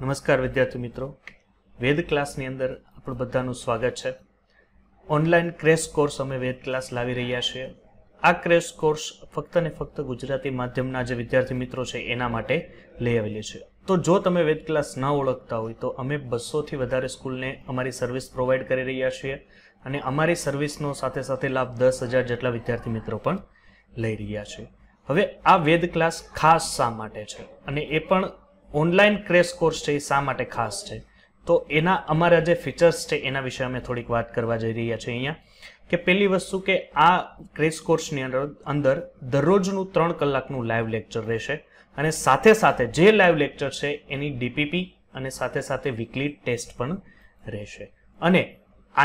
नमस्कार विद्यार्थी मित्रों, वेद क्लास नी अंदर आपणुं बधानुं स्वागत है। ऑनलाइन क्रेश कोर्स अमे वेद क्लास लावी रह्या छे। आ क्रेश कोर्स फक्त ने फक्त गुजराती माध्यमना जे विद्यार्थी मित्रों छे एना माटे लई आवेली छे। तो जो तमे वेद क्लास न ओळखता होय तो अमे 200 थी वधारे स्कूलने अमारी सर्विस प्रोवाइड करी रह्या छे अने अमारी सर्विसनो साथे साथे लाभ 10,000 जेटला विद्यार्थी मित्रों पण लई रह्या छे। हवे आ वेद क्लास खास शा माटे छे अने ए पण ऑनलाइन क्रेश कोर्स है शा माटे खास है, तो एना अमारा जे फीचर्स है एना विषय अमे थोड़ी बात करवा जई रह्या छीए। अहींया के पहली वस्तु के आ क्रेश कोर्स नी अंदर दररोजनु 3 कलाकनु लाइव लेक्चर रहेशे अने साथे साथे जे लाइव लेक्चर है एनी डीपीपी अने साथे साथे वीकली टेस्ट पण रहेशे अने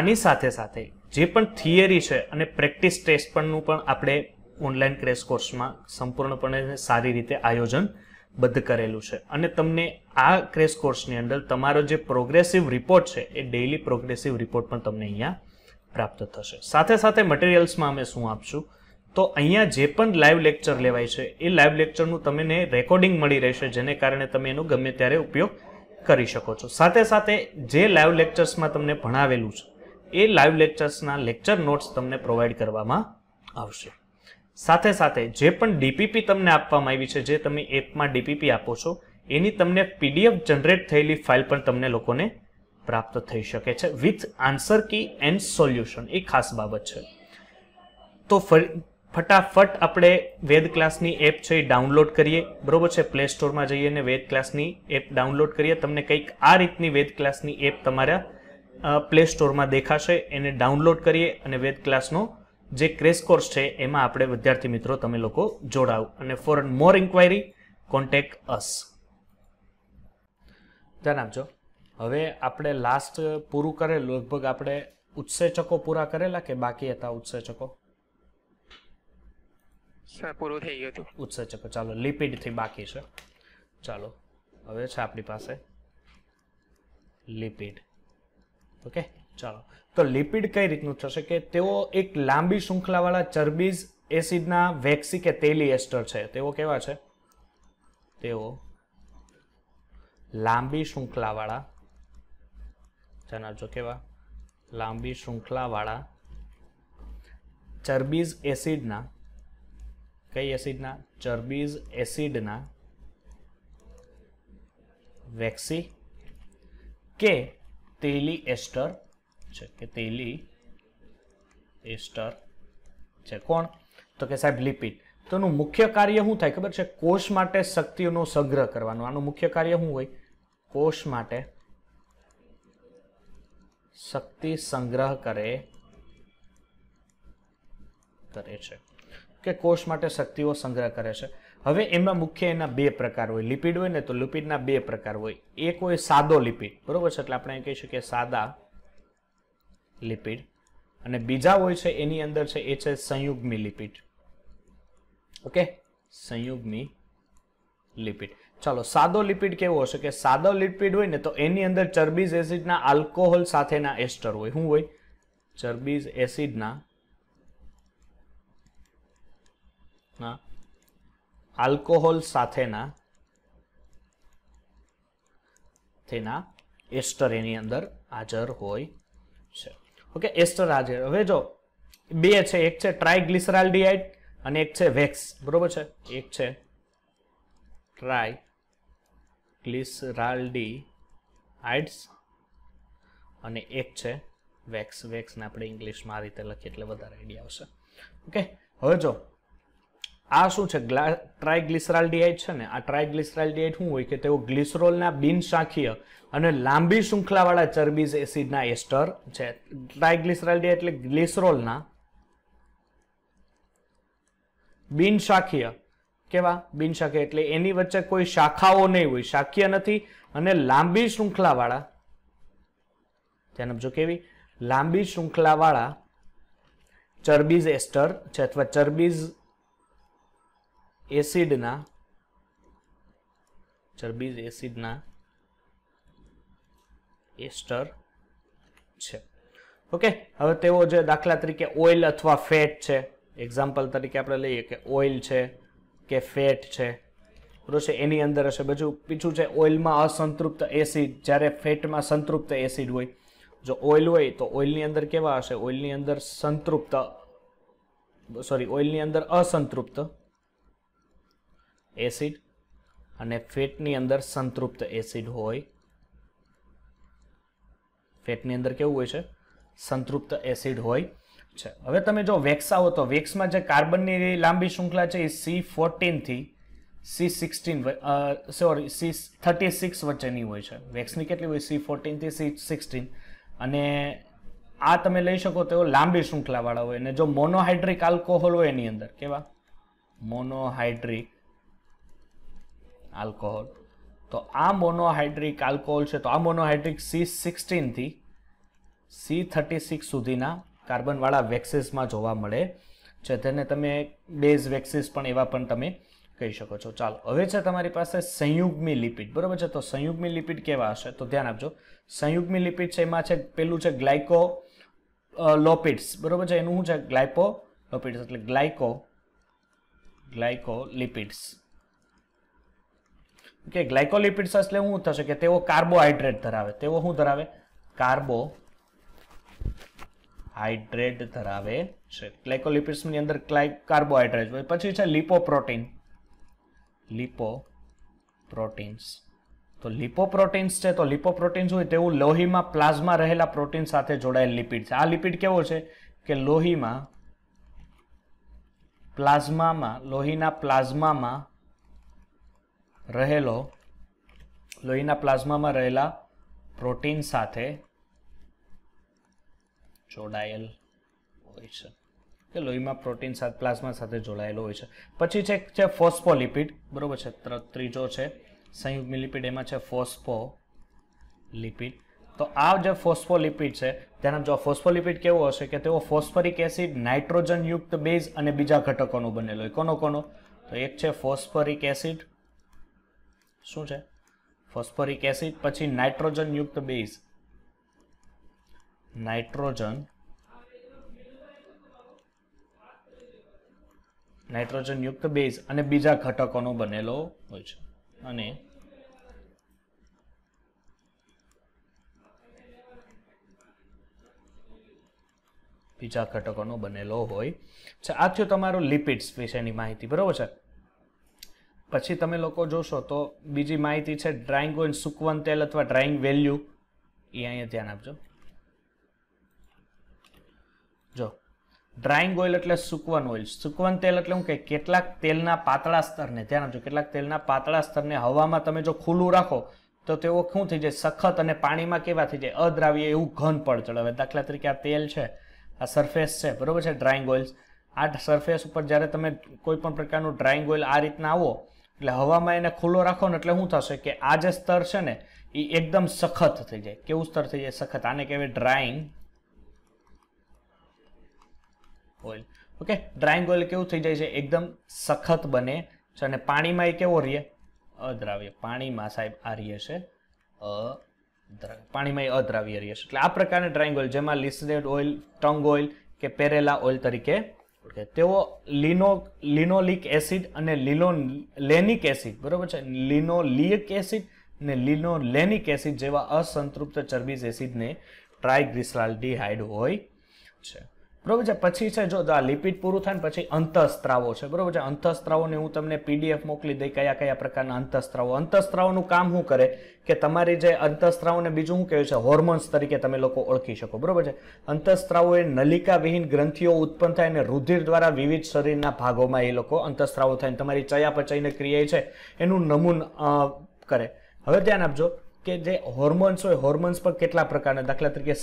आनी साथे साथे जे पण थियरी है अने प्रेक्टिस टेस्ट पण नुं पण आपणे ऑनलाइन क्रेश कोर्स में संपूर्णपणे सारी रीते आयोजन बद्ध करेलू है। अने तमने आ क्रेश कोर्स नी अंदर तमारो जे प्रोग्रेसिव रिपोर्ट है ए डेली प्रोग्रेसिव रिपोर्ट पण तमने अहींया प्राप्त थशे। साथे साथे मटेरियल्स में अमे शुं आपशुं तो अहींया जे पण लाइव लेक्चर लेवाय छे ए लाइव लेक्चर नुं तमने रेकॉर्डिंग मळी रहेशे जेने कारणे तमे एनो गमे त्यारे उपयोग करी शको छो। साथे साथे जे लाइव लेक्चर्स में तमने भणावेलू छे ए लाइव लेक्चर्सना लेक्चर नोट्स तमने प्रोवाइड करवामां आवशे। साथे साथे जे पण डीपीपी तमने आपवामां आवी छे जे तमे एप में डीपीपी आपो छो एनी तमने पीडीएफ जनरेट थयेली फाइल पण तमने लोकोने प्राप्त थई शके छे with answer key and solution. ए खास बाबत छे तो फटाफट आपणे वेद क्लासनी एप छे डाउनलोड करीए। बरोबर छे, प्ले स्टोर में जईए ने वेद क्लासनी एप डाउनलोड करीए। तमने कंईक आ रीतनी वेद क्लासनी एप तमारा प्ले स्टोर में देखाशे, एने डाउनलोड करीए अने वेद क्लासनो जे क्रेश कोर्स है एमां आपणे विद्यार्थी मित्रों तमे लोको जोड़ाओ अने for more inquiry contact us. ध्यान आपजो। हवे आपणे लास्ट पूरु करेलू, लगभग आपणे उत्सेचको पूरा करेला के बाकी हता उत्सेचको? सर पूरो थई गयो तो उत्सेचको चालो, लिपिड थी बाकी छे। चालो हवे छे आपणी पासे लिपिड। ओके चलो, तो लिपिड कई रीतनु थशे के तेओ एक लांबी श्रृंखलावाळा चरबीज एसिडना वैक्सिक के तेली एस्टर छे। तेओ केवा छे? तेओ लांबी श्रृंखलावाळा, जनाजो केवा, लांबी श्रृंखलावाळा चरबीज एसिडना, कई एसिडना? चरबीज एसिडना वैक्सी के तेली एस्टर के तेली एस्टर छे। कोण? तो के साहेब लिपिड। तो नु मुख्य कार्य हुं थाय खबर छे? कोष माटे शक्तिओनो संग्रह करवानो। आनु मुख्य कार्य हुं होय? कोष माटे शक्ति संग्रह करे छे के कोष माटे शक्तिओ संग्रह करे छे। हवे एमां मुख्य एना बे प्रकार होय, लिपिड होय ने तो लिपिडना बे प्रकार होय। एक होय सादो लिपिड, बरोबर छे, એટલે આપણે કહી શકીએ સાદા लिपिड, अने बीजा होय छे एनी अंदर छे ए छे संयुग्मी लिपिड। ओके, संयुग्मी लिपिड। चलो सादो लिपिड केवो हशे के सादो लिपिड होय ने तो एनी अंदर चरबीज एसिडना आल्कोहोल સાથેના એસ્ટર होय। શું होय? चरबीज एसिडना ना आल्कोहोल સાથેના તેના એસ્ટર એની અંદર હાજર હોય છે। ओके, एस्टर आज हवे जो बे छे, एक छे ट्राइग्लिसराइड अने एक छे वेक्स, बरोबर छे, एक छे ट्राइग्लिसराइड्स अने एक छे वेक्स। वेक्स ने आपणे इंग्लिश में आ रीते लखीए एटले वधारे आइडिया आवशे। ओके, हवे जो आ शुं छे ट्राइग्लिसराइड छे ने, आ ट्राइग्लिसराइड शुं होय के तेओ ग्लिसरोलना बिनशाखीय अने लांबी श्रृंखलावाळा चरबीज एसिडना एस्टर छे। ट्राइग्लिसराइड एटले ग्लिसरोलना बिनशाखीय केवा? बिनशाखीय एटले एनी वच्चे कोई शाखाओ नहीं होय, शाखीय नथी अने लांबी श्रृंखलावाळा, ध्यान आपजो, केवी लांबी श्रृंखलावाळा चरबीज एस्टर छे अथवा चरबीज एसिडना, चरबीज एसिडना एस्टर छे। ओके, हवे तेओ जे दाखला तरीके ऑइल अथवा फेट छे, एक्जाम्पल तरीके आपणे लईए के ऑइल छे के फेट छे બરોબર એની અંદર હશે બધું પીછું છે ઓઇલમાં અસંતૃપ્ત એસિડ જ્યારે ફેટમાં સંતૃપ્ત એસિડ હોય જો ઓઇલ હોય તો ઓઇલની અંદર કેવા હશે ઓઇલની અંદર સંતૃપ્ત સોરી ઓઇલની અંદર અસંતૃપ્ત એસિડ અને ફેટની અંદર સંતૃપ્ત એસિડ હોય ફેટની અંદર કેવું હોય છે સંતૃપ્ત એસિડ હોય છે હવે તમે જો વેક્સાઓ તો વેક્સમાં જે કાર્બનની લાંબી શૃંખલા છે એ C14 થી C16 સોરી C36 વચ્ચેની હોય છે વેક્સની કેટલી હોય C14 થી C16 અને આ તમે લઈ શકો તો લાંબી શૃંખલા વાળા હોય અને જો મોનોહાઇડ્રિક આલ્કોહોલ હોય એની અંદર કેવા મોનોહાઇડ્રિક આલ્કોહોલ તો આ મોનોહાઇડ્રિક આલ્કોહોલ છે તો આ મોનોહાઇડ્રિક C16 થી C36 સુધીના કાર્બનવાળા વેક્સિસમાં જોવા મળે છે તેને તમે બેઝ વેક્સિસ પણ એવા પણ તમે કહી શકો છો ચાલો હવે છે તમારી પાસે સંયુગ્મી લિપિડ બરોબર છે તો સંયુગ્મી લિપિડ કેવા હશે તો ધ્યાન આપજો સંયુગ્મી લિપિડ છે એમાં છે પહેલું છે ગ્લાયકો લોપિડ્સ બરોબર છે એનું શું છે ગ્લાયકો લોપિડ્સ એટલે ગ્લાયકો લિપિડ્સ કે ગ્લાયકોલિપિડ્સ એટલે શું થશે કે તેઓ કાર્બોહાઇડ્રેટ ધરાવે તેઓ શું ધરાવે કાર્બોહાઇડ્રેટ ધરાવે છે ગ્લાયકોલિપિડ્સની અંદર કાર્બોહાઇડ્રેટ હોય પછી છે લિપોપ્રોટીન્સ તો લિપોપ્રોટીન્સ છે તો લિપોપ્રોટીન્સ હોય તેવું લોહીમાં પ્લાઝમા રહેલા પ્રોટીન સાથે જોડાયેલ લિપિડ છે આ લિપિડ કેવો છે કે લોહીમાં પ્લાઝમામાં લોહીના પ્લાઝમામાં રહેલો લોહીના પ્લાઝમામાં રહેલા પ્રોટીન સાથે જોડાયેલ હોય છે કે લોહીમાં પ્રોટીન સાથે પ્લાઝમા સાથે જોડાયેલો હોય છે પછી છે ફોસ્ફોલિપિડ બરોબર છે ત્રીજો છે સંયુગ્મી લિપિડ એમાં છે ફોસ્ફોલિપિડ તો આ જે ફોસ્ફોલિપિડ છે તેના જો ફોસ્ફોલિપિડ કેવો હશે કે તેઓ ફોસ્ફરિક એસિડ નાઇટ્રોજનયુક્ત બેઝ અને બીજા ઘટકોનો બનેલો હોય કોનો તો એક છે ફોસ્ફરિક એસિડ શું છે ફોસ્ફોરિક એસિડ પછી નાઇટ્રોજન યુક્ત બેઝ નાઇટ્રોજન યુક્ત બેઝ અને બીજા ઘટકોનો બનેલો હોય છે અને બીજા ઘટકોનો બનેલો હોય છે આ થયું તમારું લિપિડ્સ વિશેની માહિતી બરોબર છે પછી તમે લોકો જોશો તો બીજી માહિતી છે ડ્રાઇંગ ઓઇલ સૂકવન તેલ અથવા ડ્રાઇંગ વેલ્યુ એ અહીંયા ધ્યાન આપજો જો ડ્રાઇંગ ઓઇલ એટલે સૂકવન ઓઇલ સૂકવન તેલ એટલે હું કે કેટલાક તેલના પાતળા સ્તરને ધ્યાન આપજો કેટલાક તેલના પાતળા સ્તરને હવામાં તમે જો ખુલ્લું રાખો તો તેઓ શું થઈ જાય સખત અને પાણીમાં કેવા થઈ જાય અદ્રાવ્ય એવું ઘન પડ ચડાવે દાખલા તરીકે આ તેલ છે આ સરફેસ છે બરોબર છે ડ્રાઇંગ ઓઇલ્સ આ સરફેસ ઉપર જ્યારે તમે કોઈ પણ પ્રકારનું ડ્રાઇંગ ઓઇલ આ રીતના આવો એટલે હવામાં એને ખુલ્લો રાખો ને એટલે શું થશે કે આ જે સ્તર છે ને એ એકદમ સખત થઈ જાય કેવું સ્તર થઈ જાય સખત આને કહેવાય drying oil okay drying oil કેવું થઈ જાય છે એકદમ સખત બને છે અને પાણીમાં એ કેવો રહે અદ્રાવ્ય પાણીમાં સાહેબ આ રહે છે પાણીમાં એ અદ્રાવ્ય રહે છે એટલે આ પ્રકારના ડ્રાઇંગ ઓઇલ જેમાં લિસડેડ ઓઇલ ટંગ ઓઇલ કે પેરેલા ઓઇલ તરીકે ઓકે તેઓ લિનોલિક એસિડ અને લિનોલેનિક એસિડ બરોબર છે લિનોલિક એસિડ અને લિનોલેનિક એસિડ જેવા અસંતૃપ્ત ચરબીજ એસિડને ટ્રાઇગ્લિસરાલ્ડિહાઇડ હોય છે બરોબર છે પછી છે જો આ લિપિડ પૂરું થાય ને પછી અંતઃસ્ત્રાવો છે બરોબર છે અંતઃસ્ત્રાવોને હું તમને પીડીએફ મોકલી દઈ કયા કયા પ્રકારના અંતઃસ્ત્રાવોનું કામ શું કરે કે તમારી જે અંતઃસ્ત્રાવોને બીજું શું કહે છે હોર્મોન્સ તરીકે તમે લોકો ઓળખી શકો બરોબર છે અંતઃસ્ત્રાવો એ નલિકા વિહીન ગ્રંથિઓ ઉત્પન્ન થાય અને રુધિર દ્વારા વિવિધ શરીરના ભાગોમાં એ લોકો અંતઃસ્ત્રાવો થાય તમારી ચયાપચયની ક્રિયા છે એનું નમૂન કરે હવે ધ્યાન આપજો કે જે હોર્મોન્સ હોય હોર્મોન્સ પર કેટલા પ્રકારના દાખલા તરીકે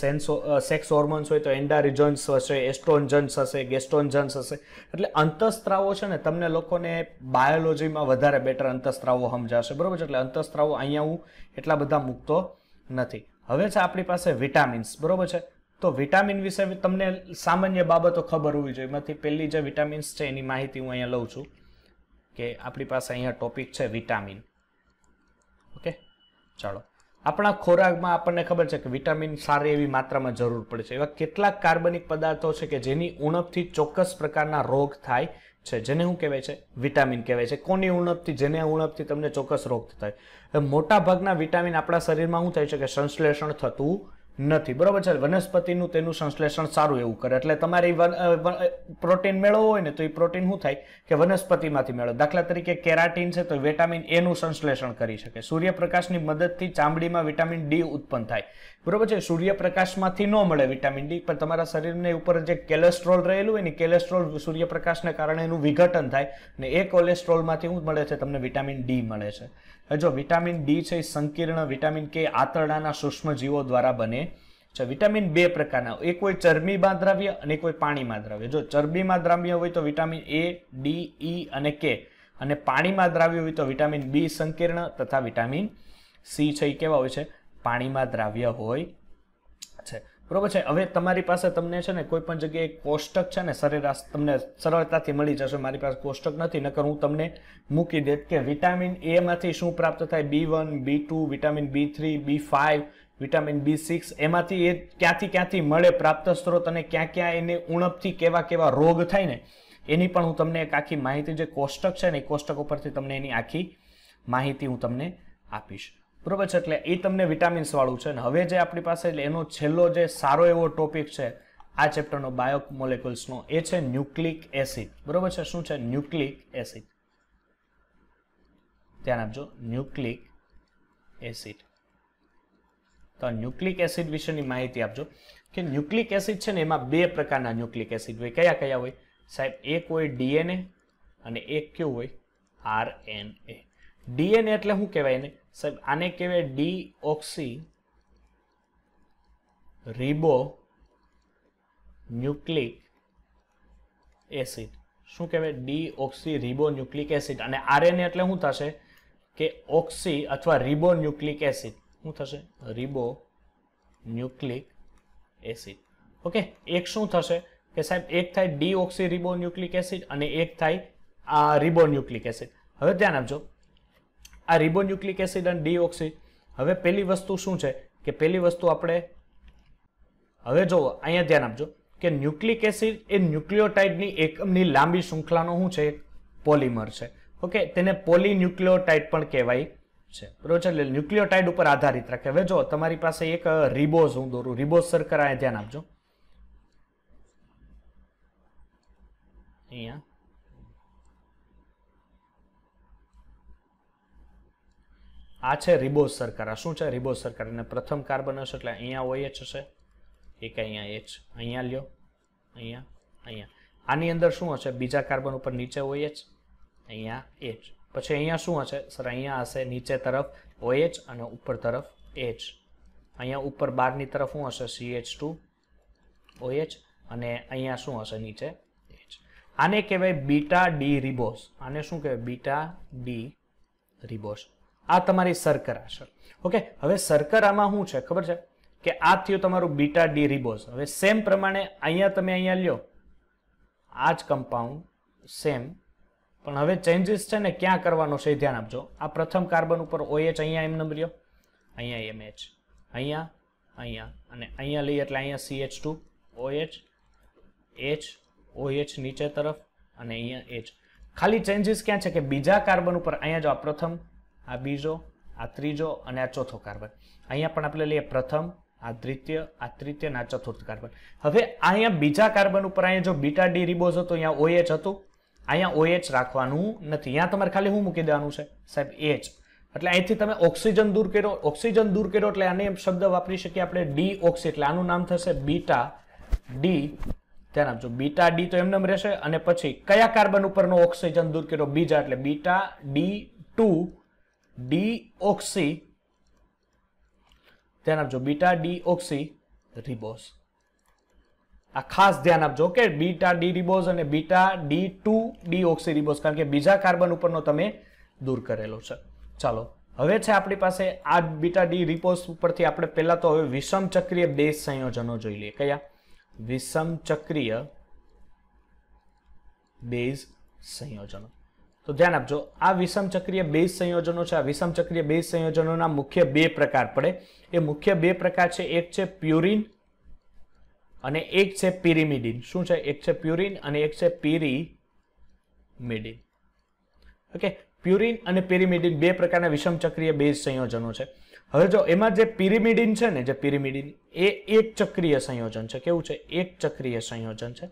સેક્સ હોર્મોન્સ હોય તો એન્ડારિજન્સ હશે એસ્ટ્રોન્જન્સ હશે ગેસ્ટ્રોન્જન્સ હશે એટલે અંતઃસ્ત્રાવો છે ને તમને લોકોને બાયોલોજીમાં વધારે બેટર અંતઃસ્ત્રાવો સમજાશે બરોબર છે એટલે અંતઃસ્ત્રાવો અહીંયા હું એટલા બધા મૂકતો નથી હવે છે આપણી પાસે વિટામિન્સ બરોબર છે તો વિટામિન વિશે તમને સામાન્ય બાબતો ખબર હોવી જોઈએ એમાંથી પહેલી જે વિટામિન્સ છે એની માહિતી હું અહીંયા લઉં છું કે આપણી પાસે અહીંયા ટોપિક છે વિટામિન ઓકે ચાલો આપણા ખોરાકમાં આપણને ખબર છે કે વિટામિન સારી એવી માત્રામાં જરૂર પડે છે, એવા કેટલાક કાર્બનિક પદાર્થો છે કે જેની ઉણપથી ચોક્કસ પ્રકારના રોગ થાય છે, જેને શું કહેવાય છે? વિટામિન કહેવાય છે. કોની ઉણપથી? જેને ઉણપથી તમને ચોક્કસ રોગ થાય. મોટા ભાગના વિટામિન આપણા શરીરમાં શું થાય છે કે સંશ્લેષણ થતું નથી, બરોબર છે. વનસ્પતિનું તેનું સંશ્લેષણ સારું એવું કરે, એટલે તમારે પ્રોટીન મેળવવું હોય ને તો એ પ્રોટીન શું થાય કે વનસ્પતિમાંથી મેળવો. દાખલા તરીકે કેરાટીન છે તો વિટામિન એ નું સંશ્લેષણ કરી શકે. સૂર્યપ્રકાશની મદદથી ચામડીમાં વિટામિન ડી ઉત્પન્ન થાય, બરોબર છે. સૂર્યપ્રકાશમાંથી ન મળે વિટામિન ડી, પણ તમારા શરીરને ઉપર જે કોલેસ્ટ્રોલ રહેલું હોય ને, કોલેસ્ટ્રોલ સૂર્યપ્રકાશને કારણે એનું વિઘટન થાય ને એ કોલેસ્ટ્રોલમાંથી શું મળે છે? તમને વિટામિન ડી મળે છે. જો વિટામિન ડી છે એ સંકીર્ણ વિટામિન કે આંતરડાના સૂક્ષ્મજીવો દ્વારા બને. વિટામિન બે પ્રકારના, એક હોય ચરબીમાં દ્રાવ્ય અને એક હોય પાણીમાં દ્રાવ્ય. જો ચરબીમાં દ્રાવ્ય હોય તો વિટામિન એ, ડી, ઈ અને કે, અને પાણીમાં દ્રાવ્ય હોય તો વિટામિન બી સંકીર્ણ તથા વિટામિન સી છે એ કેવા હોય છે? પાણીમાં દ્રાવ્ય હોય છે, બરોબર છે. હવે તમારી પાસે તમને છે ને કોઈ પણ જગ્યાએ કોષ્ટક છે ને સરેરાશ તમને સરળતાથી મળી જશે. મારી પાસે કોષ્ટક નથી, નકર હું તમને મૂકી દેત કે વિટામિન એ માંથી શું પ્રાપ્ત થાય. B1, B2, vitamin B3, B5, vitamin B6, એમાંથી એ ક્યાંથી ક્યાંથી મળે પ્રાપ્ત સ્ત્રોત અને ક્યાં ક્યાં એને ઉણપથી કેવા કેવા રોગ થાય ને એની પણ હું તમને એક આખી માહિતી, જે કોષ્ટક છે ને એ કોષ્ટક ઉપરથી તમને એની આખી માહિતી હું તમને આપીશ, બરોબર છે. એટલે એ તમને વિટામિન્સ વાળું છે. અને હવે જે આપણી પાસે એનો છેલ્લો જે સારો એવો ટોપિક છે આ ચેપ્ટરનો બાયો મોલેક્યુલ્સનો, એ છે ન્યુક્લિક એસિડ, બરોબર છે. શું છે? Nucleic acid. ધ્યાન આપજો, ન્યુક્લિક એસિડ. તો ન્યુક્લિક એસિડ વિશેની માહિતી આપજો કે ન્યુક્લિક એસિડ છે ને એમાં બે પ્રકારના ન્યુક્લિક એસિડ હોય. કયા કયા હોય સાહેબ? એક હોય ડીએનએ અને એક કયું હોય? આરએનએ. ડીએનએ એટલે શું કહેવાય ને સાહેબ? આને કહેવાય ડીઓક્સી રિબો ન્યુક્લિક એસિડ. શું કહેવાય? Deoxy રિબો nucleic acid. અને આરએનએ એટલે શું થશે કે ઓક્સી અથવા રિબો ન્યુક્લિક એસિડ. શું થશે? રિબો ન્યુક્લિક એસિડ. ઓકે, એક શું થશે કે સાહેબ, એક થાય ડીઓક્સી રિબો ન્યુક્લિક એસિડ અને એક થાય આ રિબો ન્યુક્લિક એસિડ. હવે ધ્યાન આપજો, આ રિબો ન્યુક્લિક એસિડ અને ડીઓક્સી. હવે પહેલી વસ્તુ શું છે કે પહેલી વસ્તુ આપણે હવે જોવો, અહીંયા ધ્યાન આપજો કે ન્યુક્લિક એસિડ એ ન્યુક્લિયોટાઇડની એકમની લાંબી શૃંખલાનો શું છે? પોલિમર છે. ઓકે, તેને પોલીન્યુક્લિયોટાઇડ પણ કહેવાય છે, બરોબર છે. એટલે ન્યુક્લિયોટાઇડ ઉપર આધારિત રાખે. હવે જો તમારી પાસે એક રિબોઝ હું દોરું, રિબોઝ સરખા અહીંયા ધ્યાન આપજો, અહીંયા આ છે રિબોઝ સરખા. શું છે રિબોઝ સરખા? અને પ્રથમ કાર્બન હશે એટલે અહીંયા હોય જ હશે, એક અહીંયા એચ, અહીંયા લ્યો, અહીંયા અહીંયા. આની અંદર શું હશે? બીજા કાર્બન ઉપર નીચે હોય જ, અહીંયા એચ. પછી અહીંયા શું હશે સર? અહીંયા હશે નીચે તરફ OH અને ઉપર તરફ H. અહીંયા ઉપર બહારની તરફ શું હશે? CH2OH. અને અહીંયા શું હશે? નીચે H. આને કહેવાય બીટા ડી રિબોઝ. આને શું કહેવાય? Beta D ribose. આ તમારી શર્કરા છે. ઓકે, હવે શર્કરામાં શું છે ખબર છે કે આ થયું તમારું બીટા ડી રિબોઝ. હવે સેમ પ્રમાણે અહીંયા તમે અહીંયા લ્યો, આ જ કમ્પાઉન્ડ સેમ, પણ હવે ચેન્જીસ છે ને ક્યાં કરવાનો છે એ ધ્યાન આપજો. આ પ્રથમ કાર્બન ઉપર OH, અહીંયા એમ નંબર રહ્યો, અહીંયા MH, અહીંયા અહીંયા અને અહીંયા લઈએ એટલે અહીંયા CH2OH, H OH નીચે તરફ અને અહીંયા H. ખાલી ચેન્જીસ ક્યાં છે કે બીજા કાર્બન ઉપર અહીંયા જો આ પ્રથમ, આ બીજો, આ ત્રીજો અને આ ચોથો કાર્બન. અહીંયા પણ આપણે લઈએ પ્રથમ, આ દ્વિતીય, આ તૃતીય અને આ ચતુર્થ કાર્બન. હવે અહીંયા બીજા કાર્બન ઉપર અહીંયા જો બીટા ડી રિબોઝ હતો, અહીંયા OH હતું, અહીંયા OH રાખવાનું નથી. અહીંયા તમારે ખાલી શું મૂકી દેવાનું છે સાહેબ? H. એટલે અહીંથી તમે ઓક્સિજન દૂર કર્યો, ઓક્સિજન દૂર કર્યો એટલે આને શબ્દ વાપરી શકીએ આપણે ડીઓક્સી. એટલે આનું નામ થશે બીટા ડી. ધ્યાન આપજો, બીટા ડી તો એમનેમ રહેશે. અને પછી કયા કાર્બન ઉપરનો ઓક્સિજન દૂર કર્યો? બીજા, એટલે બીટા D2 ડીઓક્સી. ધ્યાન આપજો, બીટા ડીઓક્સી રિબોઝ. આ ખાસ ધ્યાન આપજો કે બીટા ડી રિબોઝ અને બીટા D2 ડીઓક્સી રિબોઝ, કારણ કે બીજા કાર્બન ઉપરનો તમે દૂર કરેલો છે. ચાલો, હવે છે આપણી પાસે આ બીટા ડી રિબોઝ ઉપરથી આપણે પહેલા તો હવે વિષમ ચક્રીય બેઝ સંયોજનો જોઈ લઈએ. કયા? વિષમ ચક્રીય બેઝ સંયોજનો. તો ધ્યાન આપજો, આ વિષમચક્રીય બેઝ સંયોજનો છે. આ વિષમચક્રીય બેઝ સંયોજનોના મુખ્ય બે પ્રકાર પડે. એ મુખ્ય બે પ્રકાર છે, એક છે પ્યુરિન અને એક છે પિરિમિડિન. શું છે? એક છે પ્યુરિન અને એક છે પિરિમિડિન. ઓકે, પ્યુરિન અને પિરિમિડિન બે પ્રકારના વિષમચક્રીય બેઝ સંયોજનો છે. હવે જો એમાં જે પિરિમિડિન છે ને, જે પિરિમિડિન એ એક ચક્રીય સંયોજન છે. કેવું છે? એક ચક્રીય સંયોજન છે.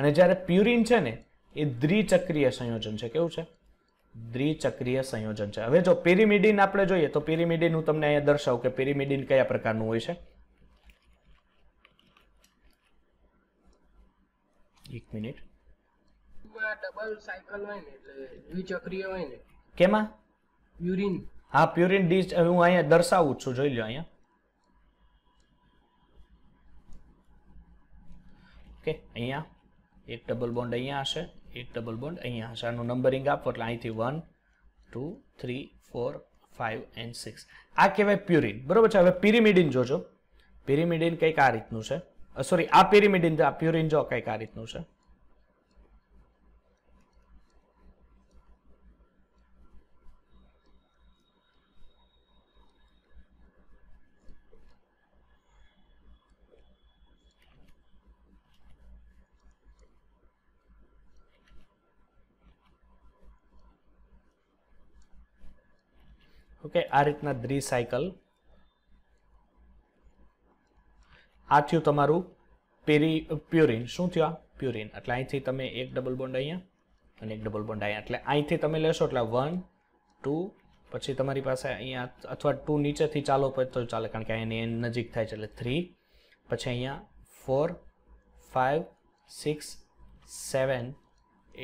અને જ્યારે પ્યુરિન છે ને, એ દ્વિચક્રીય સંયોજન છે. કેવું છે? દ્વિચક્રીય સંયોજન છે. હવે જો પિરિમિડિન આપણે જોઈએ તો પિરિમિડિન હું તમને અહીંયા દર્શાવું કે પિરિમિડિન કયા પ્રકારનું હોય છે. એક મિનિટ, ડબલ સાયકલ હોય ને એટલે દ્વિચક્રીય હોય ને. કેમાં? પ્યુરિન. હા, પ્યુરિન ડીશ હું અહીંયા દર્શાવું છું, જોઈ લો અહીંયા. ઓકે, અહીંયા એક ડબલ બોન્ડ અહીંયા હશે, એક ડબલ બોન્ડ અહીંયા હશે. આનું નંબરિંગ આપો એટલે અહીંથી 1 2 3 4 5 and 6. આ કહેવાય પ્યુરિન, બરોબર છે. હવે પિરિમિડિન જોજો. પિરિમિડિન કંઈક આ રીતનું છે. સોરી, આ પિરિમિડિન, આ પ્યુરિન જો કંઈક આ રીતનું છે. ઓકે, આ રીતના દ્વિસાયકલ. આ થયું તમારું પ્યુરિન. શું થયું? આ પ્યુરિન. એટલે અહીંથી તમે એક ડબલ બોન્ડ અહીંયા અને એક ડબલ બોન્ડ અહીંયા, એટલે અહીંથી તમે લેશો એટલે 1 2 પછી તમારી પાસે અહીંયા, અથવા 2 નીચેથી ચાલો તો ચાલે, કારણ કે અહીંની નજીક થાય છે, એટલે 3 પછી અહીંયા 4 5 6 7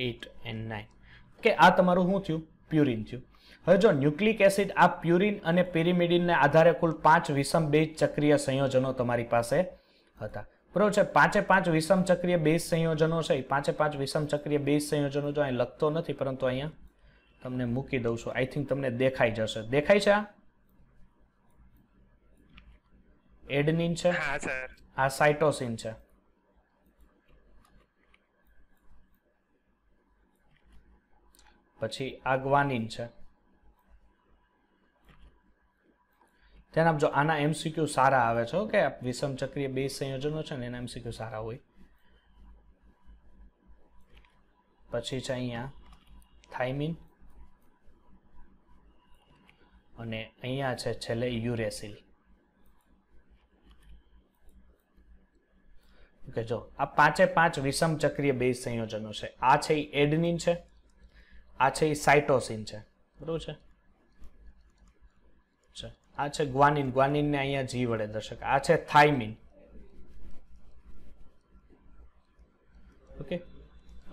8 and 9. ઓકે, આ તમારું શું થયું? પ્યુરિન થયું. હવે જો ન્યુક્લિક એસિડ, આ પ્યુરિન અને પિરિમિડિનને આધારે કુલ 5 વિષમ બેઝ ચક્રીય સંયોજનો તમારી પાસે હતા, બરોબર છે. પાંચે પાંચ વિષમ ચક્રીય બેઝ સંયોજનો છે. પાંચે પાંચ વિષમ ચક્રીય બેઝ સંયોજનો જો અહીં લખતો નથી, પરંતુ અહીંયા તમને મૂકી દઉં છું. આઈ થિંક તમને દેખાઈ જશે. દેખાય છે? આ એડનિન છે, આ સાઇટોસિન છે. પછી આ ગ્વાનિન છે. ધ્યાન આપજો, આના એમસીક્યુ સારા આવે છે. ઓકે, વિષમ ચક્રીય બેઝ સંયોજનો છે ને એના એમસીક્યુ સારા હોય. પછી છે અહીંયા થાઇમિન અને અહીંયા છે છેલ્લે યુરેસિલ. ઓકે, જો આ પાંચે પાંચ વિષમ ચક્રીય બેઝ સંયોજનો છે. આ છે એ એડનિન છે, આ છે એ સાઇટોસિન છે, બરોબર છે. આ છે ગ્વાનિન, ગ્વાનિનને અહીંયા જી વડે દર્શક. આ છે થાઇમિન. ઓકે,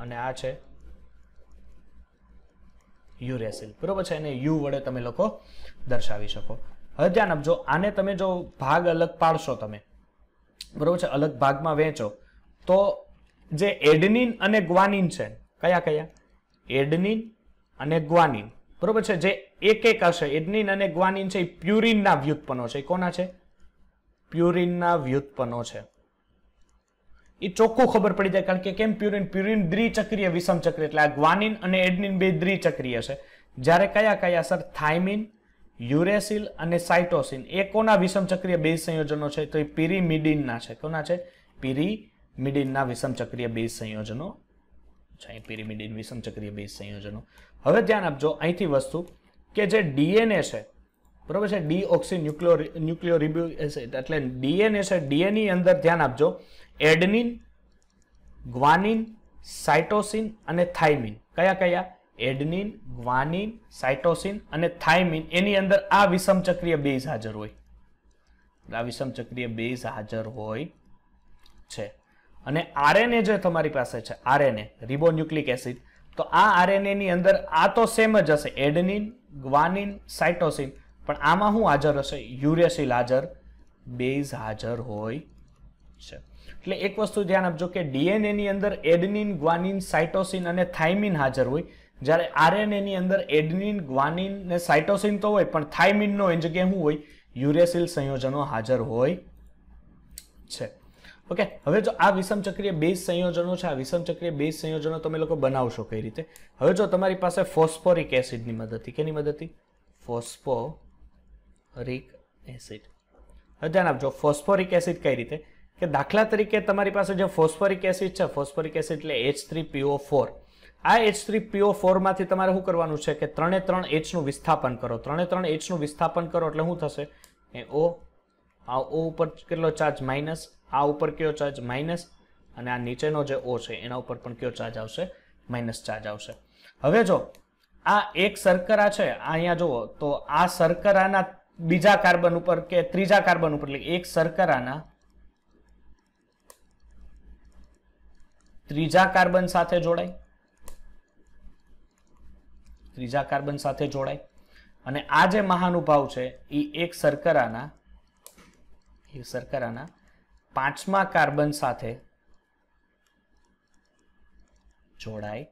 અને આ છે યુરેસિલ, બરોબર છે. એને યુ વડે તમે લોકો દર્શાવી શકો. હવે ધ્યાન આપજો, આને તમે જો ભાગ અલગ પાડશો તમે, બરોબર છે, અલગ ભાગમાં વહેંચો તો જે એડનિન અને ગ્વાનિન છે, કયા કયા? એડનિન અને ગ્વાનિન, બરોબર છે, જે એક એક હશે. એડનિન અને ગ્વાનિન છે એ પ્યુરિનના વ્યુત્પન્નો છે. કોના છે? પ્યુરિનના વ્યુત્પન્નો છે. એ ચોખ્ખું ખબર પડી જાય, કારણ કે કેમ? પ્યુરિન દ્વિચક્રીય વિષમચક્રીય, એટલે આ ગ્વાનિન અને એડનિન બે દ્વિચક્રીય છે. જ્યારે કયા કયા સર? થાઇમિન, યુરેસિલ અને સાઇટોસિન એ કોના વિષમચક્રીય બેઝ સંયોજનો છે? તો એ પિરિમિડિનના છે. કોના છે? પિરિમિડિનના વિષમચક્રીય બેઝ સંયોજનો છે. પિરિમિડિન વિષમચક્રીય બેઝ સંયોજનો. હવે ધ્યાન આપજો, અહીંથી વસ્તુ કે જે ડીએનએ છે, બરોબર છે, ડીઓક્સી ન્યુક્લિયો એસિડ એટલે ડીએનએ છે. ડીએનએ ની અંદર ધ્યાન આપજો, એડનિન, ગ્વાનિન, સાઇટોસિન અને થાઇમિન. કયા કયા? એડનિન, ગ્વાનિન, સાઇટોસિન અને થાઇમિન. એની અંદર આ વિષમચક્રીય બેઝ હાજર હોય. આ વિષમચક્રીય બેઝ હાજર હોય છે. અને આરએનએ જે તમારી પાસે છે, આરએનએ રિબોન્યુક્લિક એસિડ, તો આ આરએનએ ની અંદર આ તો સેમ જ હશે, એડનિન, ગ્વાનિન, સાઇટોસિન, પણ આમાં શું હાજર હશે? યુરેસિલ હાજર, બેઝ હાજર હોય છે. એટલે એક વસ્તુ ધ્યાન આપજો કે ડીએનએ ની અંદર એડનિન, ગ્વાનિન, સાઇટોસિન અને થાઇમિન હાજર હોય, જ્યારે આરએનએ ની અંદર એડનિન, ગ્વાનિન ને સાઇટોસિન તો હોય, પણ થાઇમિનનો એ જગ્યાએ શું હોય? યુરેસિલ સંયોજનો હાજર હોય છે. ओके हवे जो आ विषमचक्रीय बेઝ संयोजनो छे आ विषमचक्रीय बेઝ संयोजनो तमे लोको बनावशो कई रीते। हवे जो तमारी पासे ફોસ્ફોરિક એસિડ ની મદદથી કેની મદદથી ફોસ્ફોરિક એસિડ ધ્યાન આપજો ફોસ્ફોરિક એસિડ કઈ રીતે કે દાખલા તરીકે તમારી પાસે જે ફોસ્ફોરિક એસિડ છે ફોસ્ફોરિક એસિડ એટલે H3PO4 આ H3PO4 માંથી તમારે શું કરવાનું છે કે 3 H નું વિસ્થાપન કરો 3 H નું વિસ્થાપન કરો એટલે શું થશે O आ O ऊपर केटलो चार्ज माइनस आ ऊपर क्यों चार्ज माइनस अने आ नीचेनो जे O छे एना ऊपर पण क्यों चार्ज आवशे माइनस चार्ज आवशे। हवे जो आ एक शर्करा छे अहींया जोवो तो आ शर्कराना बीजा कार्बन ऊपर के त्रीजा कार्बन ऊपर એટલે એક શર્કરાના ત્રીજા કાર્બન સાથે જોડાય અને આ જે મહાનુભાવ છે ઈ एक शर्कराना पांचमा कार्बन साथे जोड़ाय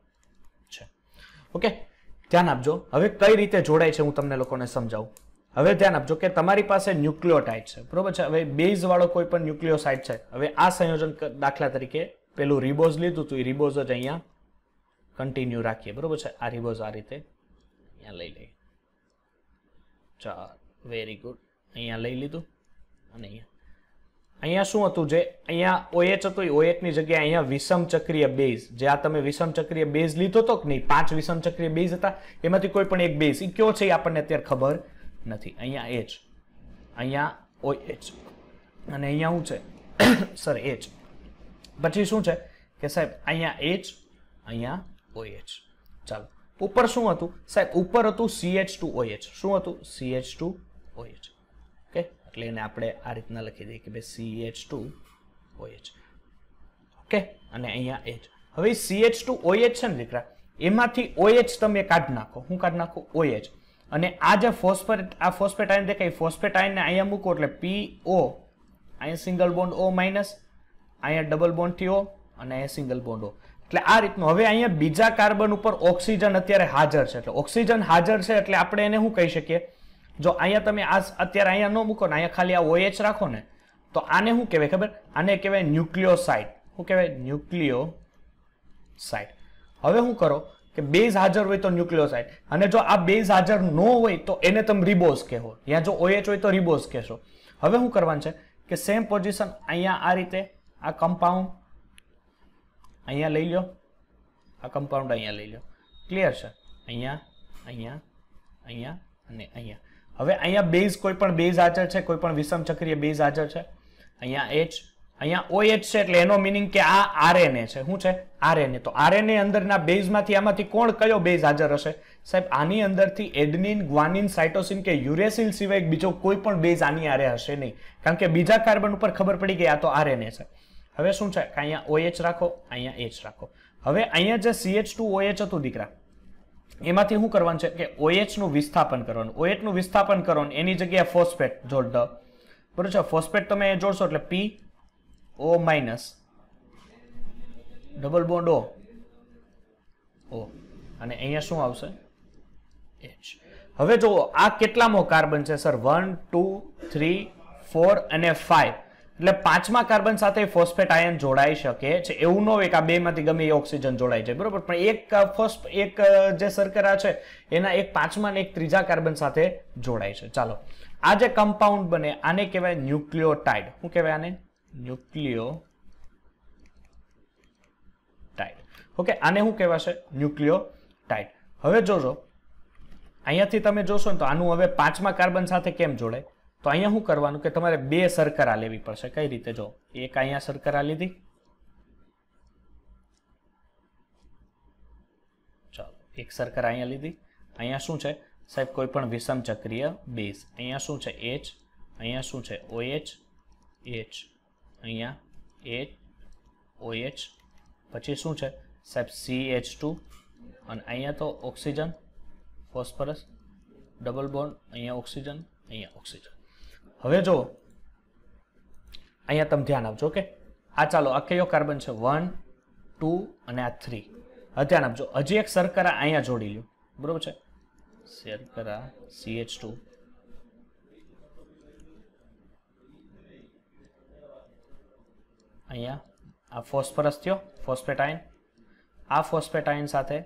छे। ओके ध्यान आपजो हवे कई रीते जोड़ाय छे हूँ तमने लोकोने समजावुं। हवे ध्यान आपजो के तमारी पासे न्यूक्लियोटाइड छे बरोबर छे हवे बेज वाळो कोई पण न्यूक्लियोसाइड छे हवे आ संयोजन दाखला तरीके पेलुं रिबोज लीधुं तो रिबोज ज अहींया कंटीन्यू राखीए बरोबर छे आ रिबोज आ रीते अहींया लई लई चार वेरी गुड अहींया लई लीधुं પછી શું છે કે સાહેબ અહીંયા H અહીંયા OH ચાલો ઉપર શું હતું સાહેબ ઉપર હતું CH2OH શું હતું CH2OH ઓકે એટલે એને આપણે આ રીતના લખી દઈએ કે બે CH2OH ઓકે અને અહીંયા H હવે CH2OH છે ને દીકરા એમાંથી OH તમે કાઢ નાખો હું કાઢ નાખું OH અને આ જે ફોસ્ફેટ આ ફોસ્ફેટ આયન દેખાય ફોસ્ફેટ આયન ને અહીંયા મૂકો એટલે PO અહીંયા સિંગલ બોન્ડ O- અહીંયા ડબલ બોન્ડ થી O અને અહીંયા સિંગલ બોન્ડ O એટલે આ રીતનું હવે અહીંયા બીજા કાર્બન ઉપર ઓક્સિજન અત્યારે હાજર છે એટલે ઓક્સિજન હાજર છે એટલે આપણે એને શું કહી શકીએ जो आया तमे आज अत्यारे आया नो मुको आया खाली आ OH राखो ने तो आने हूँ कहेवाय खबर आने कहेवाय न्यूक्लियोसाइड हूँ कहेवाय न्यूक्लियोसाइड। हवे हूँ करो कि बेज हाजर होय तो न्यूक्लियोसाइड अने जो आ बेज हाजर न होय तो एने तमे रिबोज कहो या जो OH होय तो रिबोज कहो। हवे हूँ करवानुं छे के सेम पोजिशन अहींया आ रीते आ कम्पाउंड अहींया लई लो आ कम्पाउंड अहींया लई लो क्लियर छे अहींया अहींया अहींया अने अहींया હવે અહીંયા બેઝ કોઈ પણ બેઝ હાજર છે કોઈ પણ વિષમચક્રીય બેઝ હાજર છે અહીંયા H અહીંયા OH છે એટલે એનો मीनिंग કે આ RNA છે શું છે RNA તો RNA અંદરના બેઝમાંથી આમાંથી કોણ કયો બેઝ હાજર હશે સાહેબ આની અંદરથી એડનિન ગ્વાનિન સાઇટોસિન કે યુરેસિલ સિવાય બીજો કોઈ પણ બેઝ આની આરે હશે નહીં કારણ કે બીજા કાર્બન ઉપર ખબર પડી ગઈ આ તો RNA છે। હવે શું છે કે અહીંયા OH રાખો અહીંયા H રાખો હવે અહીંયા જે CH2OH હતું દીકરા એમાંથી શું કરવાનું છે કે OH નું વિસ્થાપન કરવાનું OH નું વિસ્થાપન કરો ને એની જગ્યાએ ફોસ્ફેટ જોડ દો બરોબર છે ફોસ્ફેટ તમે જોડશો એટલે P O minus double bond O O અને અહીંયા શું આવશે H। હવે જો આ કેટલામો કાર્બન છે સર 1 2 3 4 અને 5 એટલે પાંચમા કાર્બન સાથે ફોસ્ફેટ આયન જોડાઈ શકે છે એવું ન હોય કે આ બેમાંથી ગમે એ ઓક્સિજન જોડાઈ જાય બરોબર પણ એક જે શર્કરા છે એના એક પાંચમા અને એક ત્રીજા કાર્બન સાથે જોડાય છે। ચાલો આ જે કમ્પાઉન્ડ બને આને કહેવાય ન્યુક્લિયોટાઇડ શું કહેવાય આને ન્યુક્લિયોટાઇડ ઓકે આને શું કહેવાશે ન્યુક્લિયોટાઇડ। હવે જોજો અહીંયાથી તમે જોશો ને તો આનું હવે પાંચમા કાર્બન સાથે કેમ જોડાય तो अहींया शुं करवानुं के तमारे बे शर्करा लेवी पड़शे कई रीते जो एक अहींया शर्करा लीधी चलो एक शर्करा अहींया लीधी अहींया शुं छे साहेब कोई पण विषमचक्रीय बेस अहींया शुं छे H अहींया शुं छे OH H अहींया H OH पछी शुं छे साहेब CH2 अने अहींया तो ऑक्सिजन फॉस्फरस डबल बॉन्ड अहींया ऑक्सिजन। હવે જો અહીંયા તમે ધ્યાન આપજો કે આ ચાલો આ કયો કાર્બન છે 1 2 અને આ 3 હવે ધ્યાન આપજો હજી એક શર્કરા અહીંયા જોડી લ્યો બરોબર છે શર્કરા CH2 અહીંયા આ ફોસ્ફરસ થયો ફોસ્ફેટાઇન, આ ફોસ્ફેટાઇન સાથે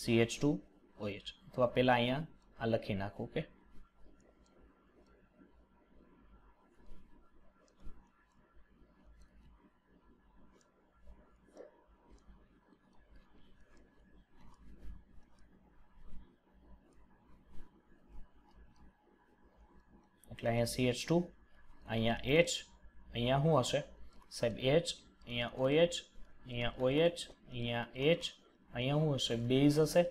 CH2OH તો આ પહેલા અહીંયા આ લખી નાખું કે એટલે અહીંયા CH2 અહીંયા H અહીંયા શું હશે સાહેબ H અહીંયા OH અહીંયા OH અહીંયા H અહીંયા શું હશે બેઝ હશે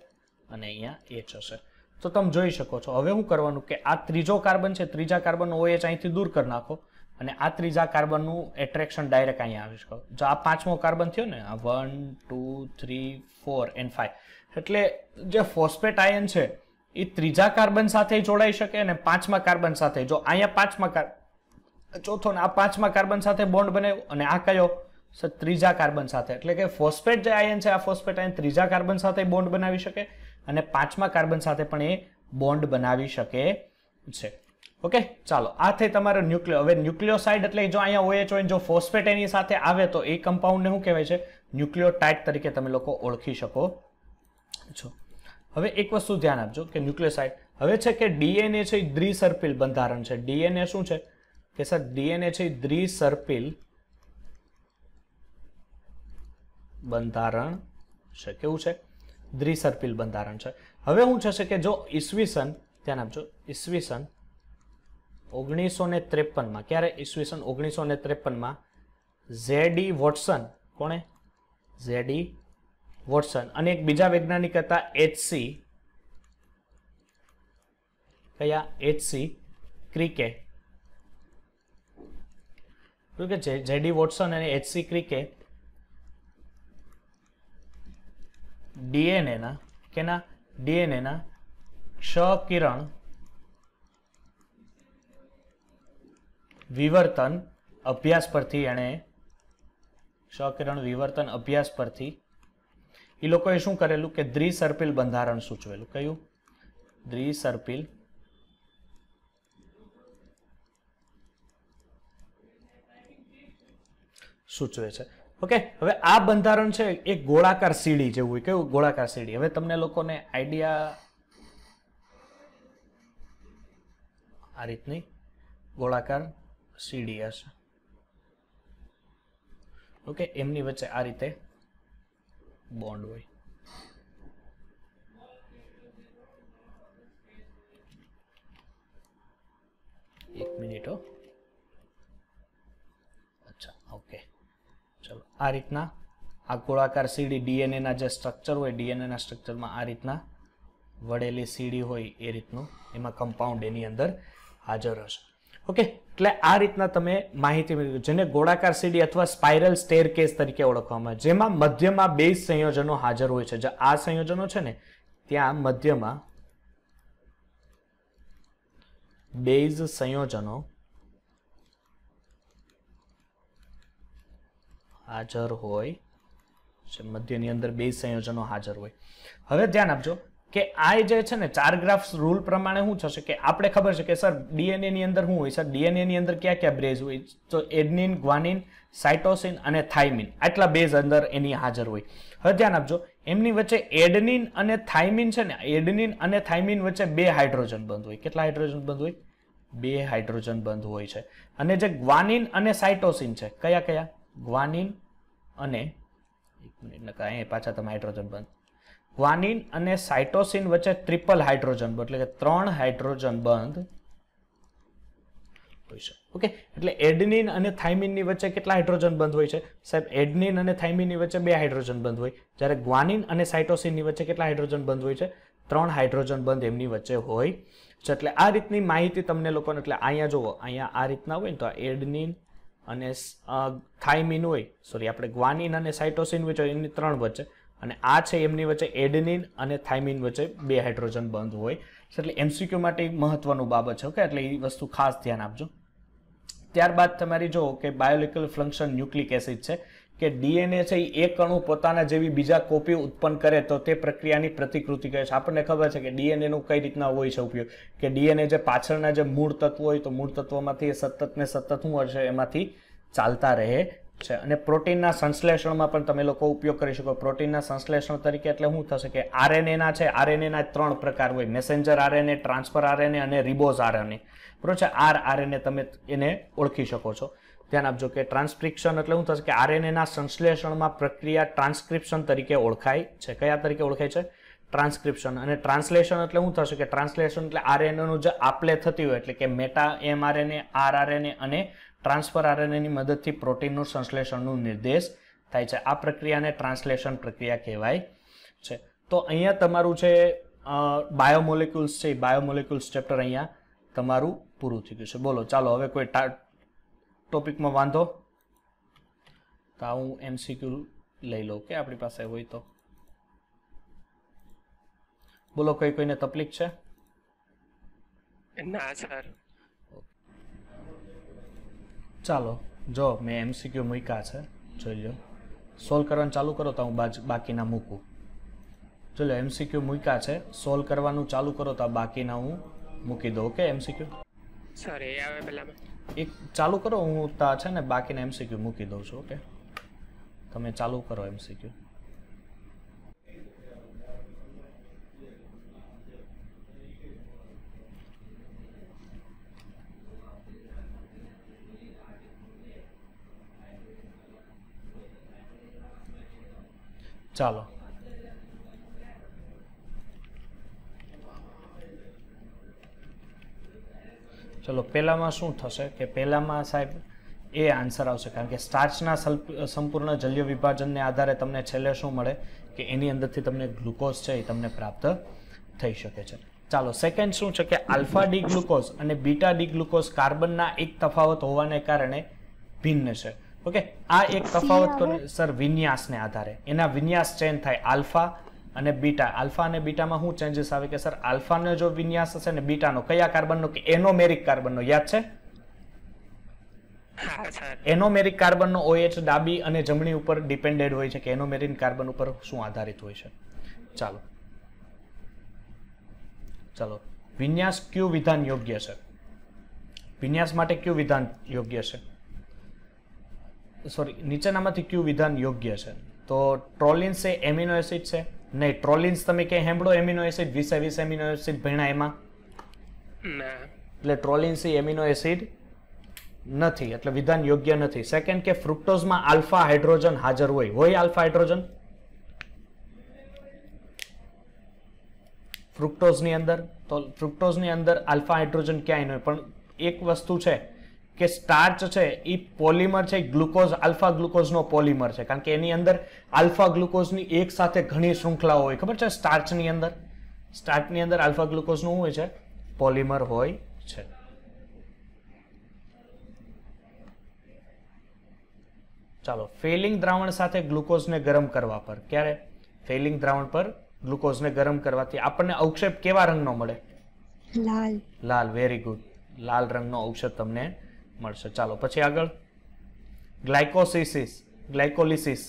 અને અહીંયા H હશે તો તમે જોઈ શકો છો હવે શું કરવાનું કે આ ત્રીજો કાર્બન છે ત્રીજા કાર્બનનો OH અહીંથી દૂર કરી નાખો અને આ ત્રીજા કાર્બનનું એટ્રેક્શન ડાયરેક્ટ અહીંયા આવી શકો જો આ પાંચમો કાર્બન થયો ને આ 1 2 3 4 and 5 એટલે જે ફોસ્ફેટ આયન છે એ ત્રીજા કાર્બન સાથે જોડાઈ શકે અને પાંચમા કાર્બન સાથે જો અહીંયા પાંચમા ચોથો ને આ પાંચમા કાર્બન સાથે બોન્ડ બનાવ્યો અને આ કયો ત્રીજા કાર્બન સાથે એટલે કે ફોસ્ફેટ જે આયન છે આ ફોસ્ફેટ આયન ત્રીજા કાર્બન સાથે બોન્ડ બનાવી શકે અને પાંચમા કાર્બન સાથે પણ એ બોન્ડ બનાવી શકે છે. ઓકે ચાલો આ થઈ તમારો ન્યુક્લિયો. હવે ન્યુક્લિયોસાઇડ એટલે જો અહીંયા OH હોય જો ફોસ્ફેટ એની સાથે આવે તો એ કમ્પાઉન્ડને શું કહેવાય છે ન્યુક્લિયોટાઇડ તરીકે તમે લોકો ઓળખી શકો છો. હવે એક વસ્તુ ધ્યાન આપજો કે ન્યુક્લિયોસાઇડ હવે છે કે ડીએનએ છે દ્વિસર્પિલ બંધારણ છે. ડીએનએ શું છે કે સર ડીએનએ છે દ્વિસર્પિલ બંધારણ છે. કેવું છે દ્વિસર્પિલ બંધારણ છે. હવે શું થશે કે જો ઈસવીસન ધ્યાન આપજો ઈસવીસન 1953 ક્યારે ઈસવીસન 1953 ઝેડી વોટસન કોણે ઝેડી વોટસન અને એક બીજા વૈજ્ઞાનિક હતા HC કયા HC ક્રિકે કે JD વોટસન અને HC ક્રિકે DNA ના કેના DNA ના ક્ષ કિરણ વિવર્તન અભ્યાસ પરથી એને ક્ષ કિરણ વિવર્તન અભ્યાસ પરથી એ લોકોએ શું કરેલું કે દ્વિસર્પિલ બંધારણ સૂચવેલું. કયું દ્વિસર્પિલ સૂચવે છે. ઓકે હવે આ બંધારણ છે એક ગોળાકાર સીડી જેવું હોય. કેવું ગોળાકાર સીડી. હવે તમને લોકોને આઈડિયા આ રીતની ગોળાકાર સીડી હશે. ઓકે એમની વચ્ચે આ રીતે બોન્ડ હોય. એક મિનિટ અચ્છા ઓકે ચલો આ રીતના આ ગોળાકાર સીડી ડીએનએ ના જે સ્ટ્રક્ચર હોય ડીએનએ ના સ્ટ્રક્ચરમાં આ રીતના વળેલી સીડી હોય એ રીતનું એમાં કમ્પાઉન્ડ એની અંદર હાજર હશે. ઓકે એટલે આ રીતના તમે માહિતી મેળવી જેને ગોળાકાર સીડી અથવા સ્પાઇરલ સ્ટેરકેસ તરીકે ઓળખવામાં આવે જેમાં મધ્યમાં બે સંયોજનો હાજર હોય છે. જે આ સંયોજનો છે ને ત્યાં મધ્યમાં બેઝ સંયોજનો હાજર હોય છે. મધ્યની અંદર બેઝ સંયોજનો હાજર હોય. હવે ધ્યાન આપજો કે આ જે છે ને ચાર ગ્રાફ્સ રૂલ પ્રમાણે શું થશે કે આપણે ખબર છે કે સર ડીએનએ ની અંદર શું હોય સર ડીએનએ ની અંદર ક્યાં ક્યાં બેઝ હોય તો એડનિન ગ્વાનિન સાઇટોસિન અને થાઇમિન આટલા બેઝ અંદર એની હાજર હોય. હવે ધ્યાન આપજો એમની વચ્ચે એડનિન અને થાઇમિન છે ને એડનિન અને થાઇમિન વચ્ચે બે હાઇડ્રોજન બંધ હોય. કેટલા હાઇડ્રોજન બંધ હોય બે હાઇડ્રોજન બંધ હોય છે. અને જે ગ્વાનિન અને સાઇટોસિન છે કયા કયા ગ્વાનિન અને એક મિનિટ અહીંયા પાછા તમે હાઇડ્રોજન બંધ ગ્વાનિન અને સાઇટોસિન વચ્ચે ટ્રિપલ હાઇડ્રોજન બંધ એટલે કે ત્રણ હાઇડ્રોજન બંધ હોય છે. ઓકે એટલે એડનિન અને થાઇમિનની વચ્ચે કેટલા હાઇડ્રોજન બંધ હોય છે સાહેબ એડનિન અને થાઇમિનની વચ્ચે બે હાઇડ્રોજન બંધ હોય જ્યારે ગ્વાનિન અને સાઇટોસિનની વચ્ચે કેટલા હાઇડ્રોજન બંધ હોય છે ત્રણ હાઇડ્રોજન બંધ એમની વચ્ચે હોય છે. એટલે આ રીતની માહિતી તમને લોકોને એટલે અહીંયા જુઓ અહીંયા આ રીતના હોય ને તો એડનિન અને થાઇમિન હોય સોરી આપણે ગ્વાનિન અને સાઇટોસિન વચ્ચે એમની ત્રણ વચ્ચે અને આ છે એમની વચ્ચે એડનિન અને થાઇમિન વચ્ચે બે હાઇડ્રોજન બંધ હોય. એટલે MCQ માટે મહત્વનું બાબત છે. ઓકે એટલે એ વસ્તુ ખાસ ધ્યાન આપજો. ત્યારબાદ તમારી જો કે બાયોલેક્યુલર ફંક્શન ન્યુક્લિક એસિડ છે કે ડીએનએ છે એ એક અણુ પોતાના જેવી બીજા કોપી ઉત્પન્ન કરે તો તે પ્રક્રિયાની પ્રતિકૃતિ કહે છે. આપણને ખબર છે કે ડીએનએનું કઈ રીતના હોય છે ઉપયોગ કે ડીએનએ જે પાછળના જે મૂળ તત્વો હોય તો મૂળ તત્વોમાંથી એ સતત ને સતત શું હશે એમાંથી ચાલતા રહે છે અને પ્રોટીનના સંશ્લેષણમાં પણ તમે લોકો ઉપયોગ કરી શકો. પ્રોટીનના સંશ્લેષણ તરીકે એટલે શું થશે કે આરએનએના છે, આરએનએના ત્રણ પ્રકાર હોય, મેસેન્જર આરએનએ, ટ્રાન્સફર આરએનએ અને રિબોઝ આરએનએ. બરોબર છે, આરએનએ તમે એને ઓળખી શકો છો. ધ્યાન આપજો કે ટ્રાન્સક્રિપ્શન એટલે શું થશે કે આરએનએના સંશ્લેષણમાં પ્રક્રિયા ટ્રાન્સક્રિપ્શન તરીકે ઓળખાય છે. કયા તરીકે ઓળખાય છે? ટ્રાન્સક્રિપ્શન. અને ટ્રાન્સલેશન એટલે શું થશે કે ટ્રાન્સલેશન એટલે આરએનએનું જે આપલે થતી હોય એટલે કે મેટા એમઆરએનએ, આરઆરએનએ અને ટ્રાન્સફર આરએનએની મદદથી પ્રોટીનનું સંશ્લેષણનું નિર્દેશ થાય છે. આ પ્રક્રિયાને ટ્રાન્સલેશન પ્રક્રિયા કહેવાય છે. તો અહીંયા તમારું છે બાયોમોલેક્યુલ્સ છે, બાયોમોલેક્યુલ્સ ચેપ્ટર અહીંયા તમારું પૂરું થઈ ગયું છે. બોલો ચાલો હવે કોઈ ટોપિકમાં વાંધો તો હું એમસીક્યુ લઈ લઉં કે આપણી પાસે હોય તો. બોલો કોઈને તકલીફ છે? ના સર. ચાલો જો મેં એમસીક્યુ મૂક્યા છે, જોઈ લો. સોલ્વ કરવાનું ચાલુ કરો તો હું બાકીના મૂકું. જોઈ લો, એમસીક્યુ મૂક્યા છે, સોલ્વ કરવાનું ચાલુ કરો તો બાકીના હું મૂકી દઉં. ઓકે એમસીક્યુ સર એ આવે પહેલાં એક ચાલુ કરો, હું તા છે ને બાકીના એમસીક્યુ મૂકી દઉં છું. ઓકે તમે ચાલુ કરો એમસીક્યુ. ચાલો ચલો પહેલામાં શું થશે કે પહેલામાં સાહેબ એ આન્સર આવશે, કારણ કે સ્ટાર્ચના સંપૂર્ણ જલીય વિભાજનને આધારે તમને છેલ્લે શું મળે કે એની અંદરથી તમને ગ્લુકોઝ છે એ તમને પ્રાપ્ત થઈ શકે છે. ચાલો સેકન્ડ શું છે કે આલ્ફા ડી ગ્લુકોઝ અને બીટા ડી ગ્લુકોઝ કાર્બનના એક તફાવત હોવાને કારણે ભિન્ન છે. ઓકે આ એક તફાવત કોને સર? વિન્યાસને આધારે એના વિન્યાસ ચેન્જ થાય આલ્ફા અને બીટા. આલ્ફા અને બીટામાં શું ચેન્જીસ આવે કે સર આલ્ફાનો જો વિન્યાસ હશે ને બીટાનો કયા કાર્બનનો કે એનોમેરિક કાર્બનનો, યાદ છે? હા સર. એનોમેરિક કાર્બનનો OH ડાબી અને જમણી ઉપર ડિપેન્ડેડ હોય છે કે એનોમેરિક કાર્બન ઉપર શું આધારિત હોય છે. ચાલો ચાલો વિન્યાસ ક્યુ વિધાન યોગ્ય છે? વિન્યાસ માટે ક્યુ વિધાન યોગ્ય છે? સોરી, નીચેનામાંથી ક્યુ વિધાન યોગ્ય છે? તો ટ્રોલિન્સ એ એમિનો એસિડ છે? નહીં. ટ્રોલિન્સ તમે કે હેમડો એમિનો એસિડ 20 એમિનો એસિડ ભણ્યા એમાં, એટલે ટ્રોલિન્સ એ એમિનો એસિડ નથી, એટલે વિધાન યોગ્ય નથી. સેકન્ડ કે ફ્રુક્ટોઝમાં આલ્ફા હાઇડ્રોજન હાજર હોય, હોય આલ્ફા હાઇડ્રોજન ફ્રુક્ટોઝની અંદર, તો ફ્રુક્ટોઝની અંદર આલ્ફા હાઇડ્રોજન ક્યાંય નહીં. પણ એક વસ્તુ છે કે સ્ટાર્ચ છે એ પોલિમર છે, ગ્લુકોઝ આલ્ફા ગ્લુકોઝનો પોલિમર છે, કારણ કે એની અંદર આલ્ફા ગ્લુકોઝની એક સાથે ઘણી શૃંખલાઓ હોય, ખબર છે? સ્ટાર્ચની અંદર, સ્ટાર્ચની અંદર આલ્ફા ગ્લુકોઝનું હોય છે પોલિમર હોય છે. ચાલો ફેલિંગ દ્રાવણ સાથે ગ્લુકોઝને ગરમ કરવા પર, ક્યારે ફેલિંગ દ્રાવણ પર ગ્લુકોઝને ગરમ કરવાથી આપણને અવક્ષેપ કેવા રંગનો મળે? લાલ. લાલ, વેરી ગુડ. લાલ રંગનો અવક્ષેપ તમને મળશે. ચાલો પછી આગળ ગ્લાયકોલિસિસ. ગ્લાયકોલિસિસ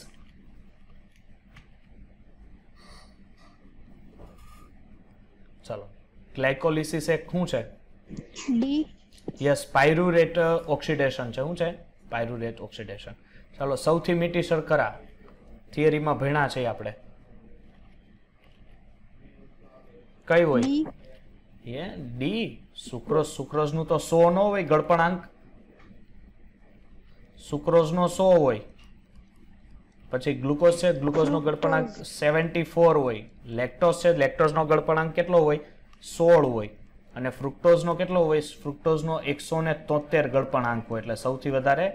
ચાલો ગ્લાયકોલિસિસ એક શું છે? ડી. યસ, પાયરુરેટ ઓક્સિડેશન છે. શું છે? Pyruvate oxidation. ચાલો સૌથી મીઠી શર્કરા થિયરીમાં ભણ્યા છે આપણે, કઈ હોય? એ ડી. સુક્રોઝ, સુક્રોઝનું તો 100 નો હોય ગળપણાંક, સુક્રોઝનો 100 હોય. પછી ગ્લુકોઝ છે, ગ્લુકોઝનો ગળપણાંક 74 હોય. લેક્ટોઝ છે, લેક્ટોઝનો ગળપણાંક કેટલો હોય? 16 હોય. અને ફ્રુક્ટોઝનો કેટલો હોય? ફ્રુક્ટોઝનો 173 ગળપણાંક હોય. એટલે સૌથી વધારે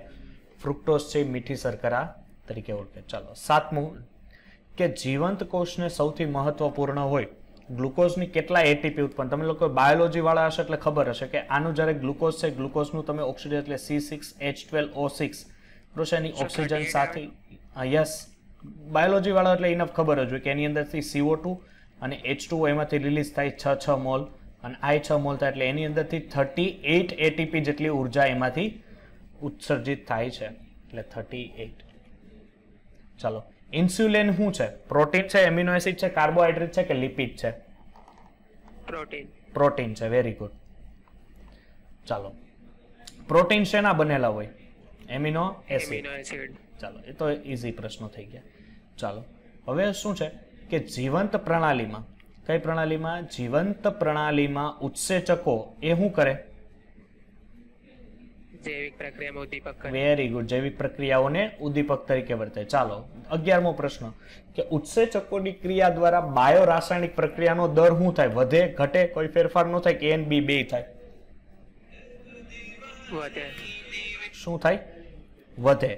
ફ્રુક્ટોઝ છે મીઠી શર્કરા તરીકે ઓળખે. ચાલો સાતમું કે જીવંત કોષને સૌથી મહત્વપૂર્ણ હોય ગ્લુકોઝની કેટલા એટીપી ઉત્પન્ન? તમે લોકો બાયોલોજી વાળા હશે એટલે ખબર હશે કે આનું જ્યારે ગ્લુકોઝ છે, ગ્લુકોઝનું તમે ઓક્સિજન એટલે C6H12O6 રોશની ઓક્સિજન સાથે, યસ, બાયોલોજી વાળા એટલે ઇનફ ખબર જ હોય કે એની અંદરથી CO2 અને H2O એમાંથી રિલીઝ થાય 6 મોલ, અને આ 6 મોલ થાય એટલે એની અંદરથી 38 એટીપી જેટલી ઉર્જા એમાંથી ઉત્સર્જિત થાય છે, એટલે 38. ચાલો ઇન્સ્યુલિન શું છે? પ્રોટીન છે, એમિનો એસિડ છે, કાર્બોહાઈડ્રેટ છે કે લિપિડ છે? પ્રોટીન. પ્રોટીન છે, વેરી ગુડ. ચાલો પ્રોટીન શેના બનેલા હોય? Amino acid. ચાલો એ તો ઇઝી પ્રશ્નો થઈ ગયા. ચાલો હવે શું છે કે જીવંત પ્રણાલીમાં, કઈ પ્રણાલીમાં? જીવંત પ્રણાલીમાં ઉત્સેચકો એ શું કરે? જૈવિક પ્રક્રિયામાં ઉદ્દીપક કરે. વેરી ગુડ, જૈવિક પ્રક્રિયાઓને ઉદ્દીપક તરીકે વર્તે. ચાલો 11મો પ્રશ્ન કે ઉત્સેચકોની ક્રિયા દ્વારા બાયોરાસાયણિક પ્રક્રિયાનો દર શું થાય? વધે, ઘટે, કોઈ ફેરફાર ન થાય કે એન બી બે થાય? વધે. શું થાય? વધે.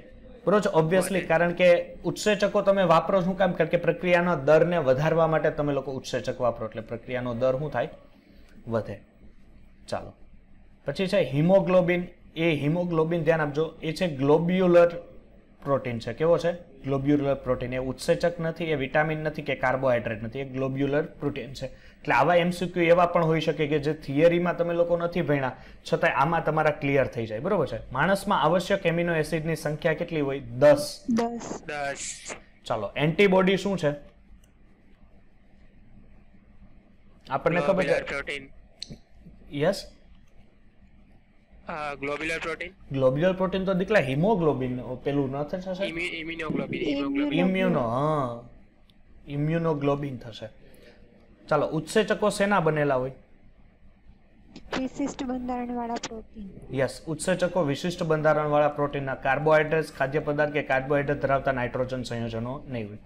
બરોબર, ઓબ્વિયસલી, કારણ કે ઉત્સેચકો તમે વાપરો શું કામ? કારણ કે પ્રક્રિયાનો દરને વધારવા માટે તમે લોકો ઉત્સેચક વાપરો એટલે પ્રક્રિયાનો દર શું થાય? વધે. ચાલો પછી છે હિમોગ્લોબિન. એ હિમોગ્લોબિન ધ્યાન આપજો, એ છે ગ્લોબ્યુલર પ્રોટીન છે. કેવો છે? Globular protein. એ ઉત્સેચક નથી, એ વિટામિન નથી કે કાર્બોહાઈડ્રેટ નથી, એ ગ્લોબ્યુલર પ્રોટીન છે. એટલે આવા એમસીક્યુ એવા પણ હોઈ શકે કે જે થિયરીમાં તમે લોકો નથી ભણ્યા છતાં આમાં તમારા ક્લિયર થઈ જાય. બરોબર છે. માણસમાં આવશ્યક એમિનો એસિડની સંખ્યા કેટલી હોય? 10. ચાલો એન્ટીબોડી શું છે આપણને ખબર છે? Protein. Yes, globular protein. Globular protein તો દીકલા હિમોગ્લોબિન પેલું ન થશે, ઇમ્યુનો, હા ઇમ્યુનોગ્લોબિન થશે. ચાલો ઉત્સેચકો શેના બનેલા હોય? વિશિષ્ટ બંધારણ વાળા પ્રોટીન. યસ, ઉત્સેચકો વિશિષ્ટ બંધારણ વાળા પ્રોટીનના કાર્બોહાઈડ્રેટ્સ, ખાદ્ય પદાર્થ કે કાર્બોહાઈડ્રેટ ધરાવતા નાઇટ્રોજન સંયોજનો નહીં હોય.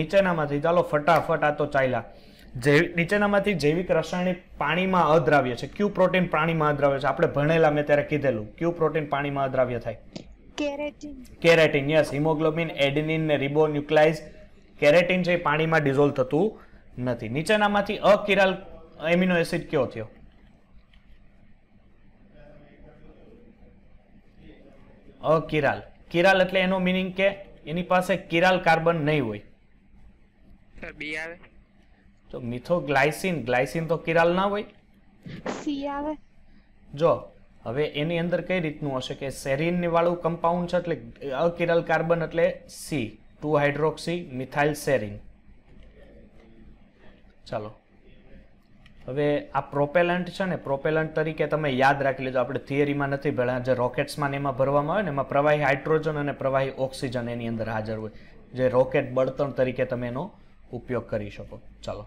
નીચેનામાંથી ચાલો ફટાફટ આ તો ચાલ્યા. નીચેનામાંથી જૈવિક રાસાયણિક પાણીમાં અદ્રાવ્ય છે, ક્યુ પ્રોટીન પાણીમાં અદ્રાવ્ય છે? આપણે ભણેલા, મેં ત્યારે કીધેલું, ક્યુ પ્રોટીન પાણીમાં અદ્રાવ્ય થાય? કેરેટીન. યસ, હિમોગ્લોબિન, એડિનિન ને રિબોન્યુક્લાઇઝ, કેરેટીન છે એ પાણીમાં ડિઝોલ્વ થતું નથી. નીચેનામાંથી અકિરાલ એમિનો એસિડ કયો થયો? અકિરાલ. કિરાલ એટલે એનો મીનિંગ કે એની પાસે કિરાલ કાર્બન નહીં હોય. સર બી આવે તો મિથોગ્લાયસિન. ગ્લાયસિન તો કિરાલ ના હોય. સી આવે. જો હવે એની અંદર કઈ રીતનું હશે કે સેરીન વાળું કમ્પાઉન્ડ છે એટલે અકિરાલ કાર્બન એટલે સી, 2 હાઇડ્રોક્સી મિથાઇલ સેરીન. ચાલો હવે આ પ્રોપેલન્ટ છે ને, પ્રોપેલન્ટ તરીકે તમે યાદ રાખી લેજો, આપણે થિયરીમાં નથી ભણ્યા, જે રોકેટ્સમાં ને એમાં ભરવામાં આવે ને એમાં પ્રવાહી હાઇડ્રોજન અને પ્રવાહી ઓક્સિજન એની અંદર હાજર હોય, જે રોકેટ બળતણ તરીકે તમે એનો ઉપયોગ કરી શકો. ચાલો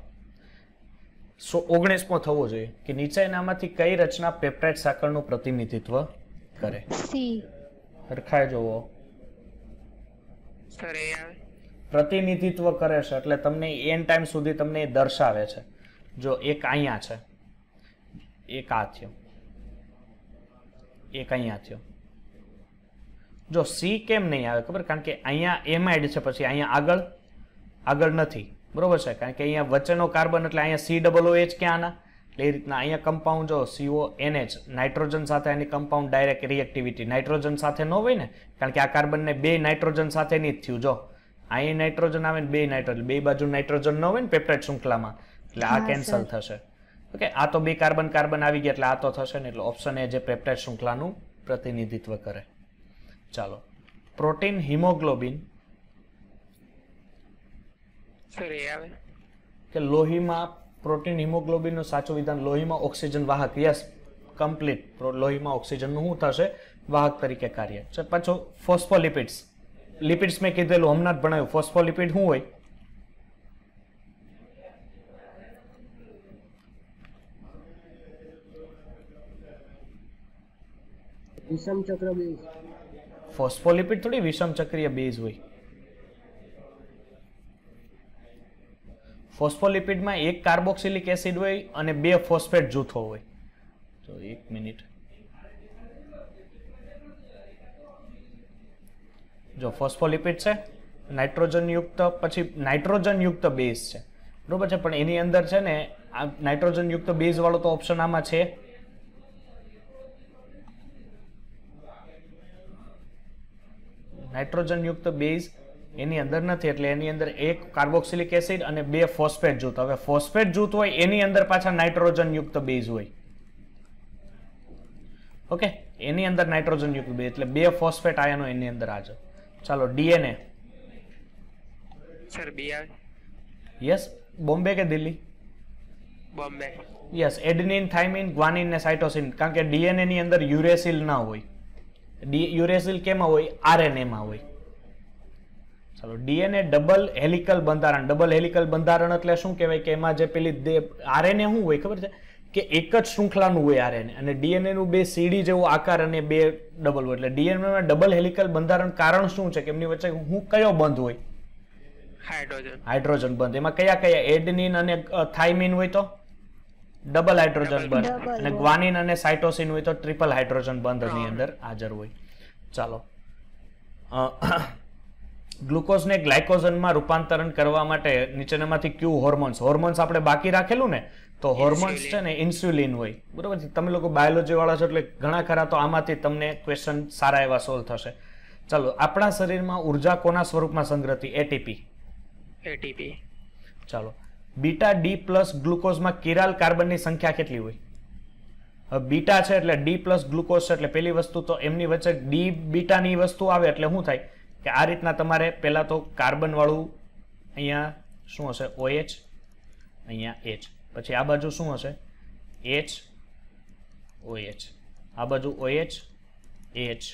19મો થવો જોઈએ કે નીચેનામાંથી કઈ રચના પેપ્ટાઇડ સાંકળનું પ્રતિનિધિત્વ કરે? સી. હરખાઈ જોવો સર, એ પ્રતિનિધિત્વ કરે છે એટલે તમને n ટાઈમ સુધી તમને દર્શાવે છે. જો એક અહીંયા છે, એક આ થયો, એક અહીંયા થયો. જો સી કેમ નહીં આવે ખબર? કારણ કે અહીંયા એમાઇડ છે, પછી અહીંયા આગળ આગળ નથી. બરોબર છે, કારણ કે અહીંયા વચ્ચેનો કાર્બન એટલે અહીંયા COOH ક્યાં આના, એટલે એ રીતના અહીંયા કમ્પાઉન્ડ જો CONH, નાઇટ્રોજન સાથે આની કમ્પાઉન્ડ ડાયરેક્ટ રિએક્ટિવિટી નાઇટ્રોજન સાથે ન હોય ને, કારણ કે આ કાર્બનને બે નાઇટ્રોજન સાથે નહીં જ થયું. જો અહીં નાઇટ્રોજન આવે ને બે નાઇટ્રોજન, બે બાજુ નાઇટ્રોજન ન હોય ને પેપ્ટાઇડ શૃંખલામાં, એટલે આ કેન્સલ થશે. ઓકે, આ તો બે કાર્બન કાર્બન આવી ગયા એટલે આ તો થશે ને, એટલે ઓપ્શન એ જે પેપ્ટાઇડ શૃંખલાનું પ્રતિનિધિત્વ કરે. ચાલો પ્રોટીન હિમોગ્લોબિન કે લોહીમાં પ્રોટીન હિમોગ્લોબિનનું સાચું વિધાન લોહીમાં ઓક્સિજન વાહક. યસ, કમ્પ્લીટ, લોહીમાં ઓક્સિજનનું શું થશે? વાહક તરીકે કાર્ય છે. પાછો ફોસ્ફોલિપિડ્સ. લિપિડ્સ મેં કીધેલું, હમણાં જ ભણાવ્યું. ફોસ્ફોલિપિડ શું હોય? વિષમચક્ર બેઝ. ફોસ્ફોલિપિડ થોડી વિષમચક્રીય બેઝ હોય. ફોસ્ફોલિપિડમાં એક કાર્બોક્સિલિક એસિડ હોય અને બે ફોસ્ફેટ જૂથો હોય. તો એક મિનિટ, જો ફોસ્ફોલિપિડ છે નાઇટ્રોજનયુક્ત, પછી નાઇટ્રોજનયુક્ત બેઝ છે. બરોબર છે, પણ એની અંદર છે ને આ નાઇટ્રોજનયુક્ત બેઝ વાળો તો ઓપ્શન આમાં છે. નાઇટ્રોજનયુક્ત બેઝ એની અંદર નથી, એટલે એની અંદર એક કાર્બોક્સિલિક એસિડ અને બે ફોસ્ફેટ જૂથ. હવે ફોસ્ફેટ જૂથ હોય એની અંદર પાછા નાઇટ્રોજન યુક્ત બેઝ હોય. ઓકે, એની અંદર નાઇટ્રોજન યુક્ત બેઝ એટલે બે ફોસ્ફેટ આયનો એની અંદર હાજર. ચાલો ડીએનએ. સર બી આવે. યસ, બોમ્બે કે Delhi? Bombay. Yes, adenine, thymine, guanine ને સાઇટોસિન. કારણ કે ડીએનએ ની અંદર યુરેસિલ ના હોય. યુરેસિલ કેમાં હોય? આરએનએમાં હોય. चलो डीएनए डबल हेलिकल बंधारण, डबल हेलिकल बंधारण એટલે શું કહેવાય કે એમાં જે પેલી આરએનએ શું હોય ખબર છે કે એક જ શૃંખલાનું હોય આરએનએ અને ડીએનએ નું બે સીડી જેવો આકાર અને બે ડબલ હોય એટલે ડીએનએ માં ડબલ હેલિકલ બંધારણ કારણ શું છે કે એમની વચ્ચે હું કયો બંધ હોય હાઇડ્રોજન, હાઇડ્રોજન બંધ. એમાં કયા કયા એડેનિન અને થાઇમિન હોય તો ડબલ હાઇડ્રોજન બંધ અને ગ્વાનિન અને સાઇટોસિન હોય તો ટ્રિપલ હાઇડ્રોજન બંધ ની અંદર હાજર હોય. ચાલો ग्लूकोज ने ग्लाइकोजन में रूपांतरण करवा माटे नीचेनामांथी क्यू होर्मोन्स, होर्मोन्स आपणे बाकी राखेलू ने तो होर्मोन्स छे ने इन्स्युलिन होय बरोबर छे. तमे लोको बायोलॉजी वाळा छो एटले घणा खरा तो आमांथी तमने क्वेश्चन सारा एवा सोल्व थशे. चलो आपणा शरीरमां ऊर्जा कोना स्वरूपमां संग्रहती एटीपी, एटीपी. चलो बीटा डी प्लस ग्लूकोजमां किराल कार्बननी संख्या केटली होय? बीटा छे एटले डी प्लस ग्लूकोज छे एटले पेली वस्तु तो एमनी वच्चे डी बीटानी वस्तु आवे एटले शुं थाय કે આ રીતના તમારે પહેલા તો કાર્બન વાળું અહીંયા શું હશે OH, અહીંયા H, પછી આ બાજુ શું હશે H OH, આ બાજુ OH H,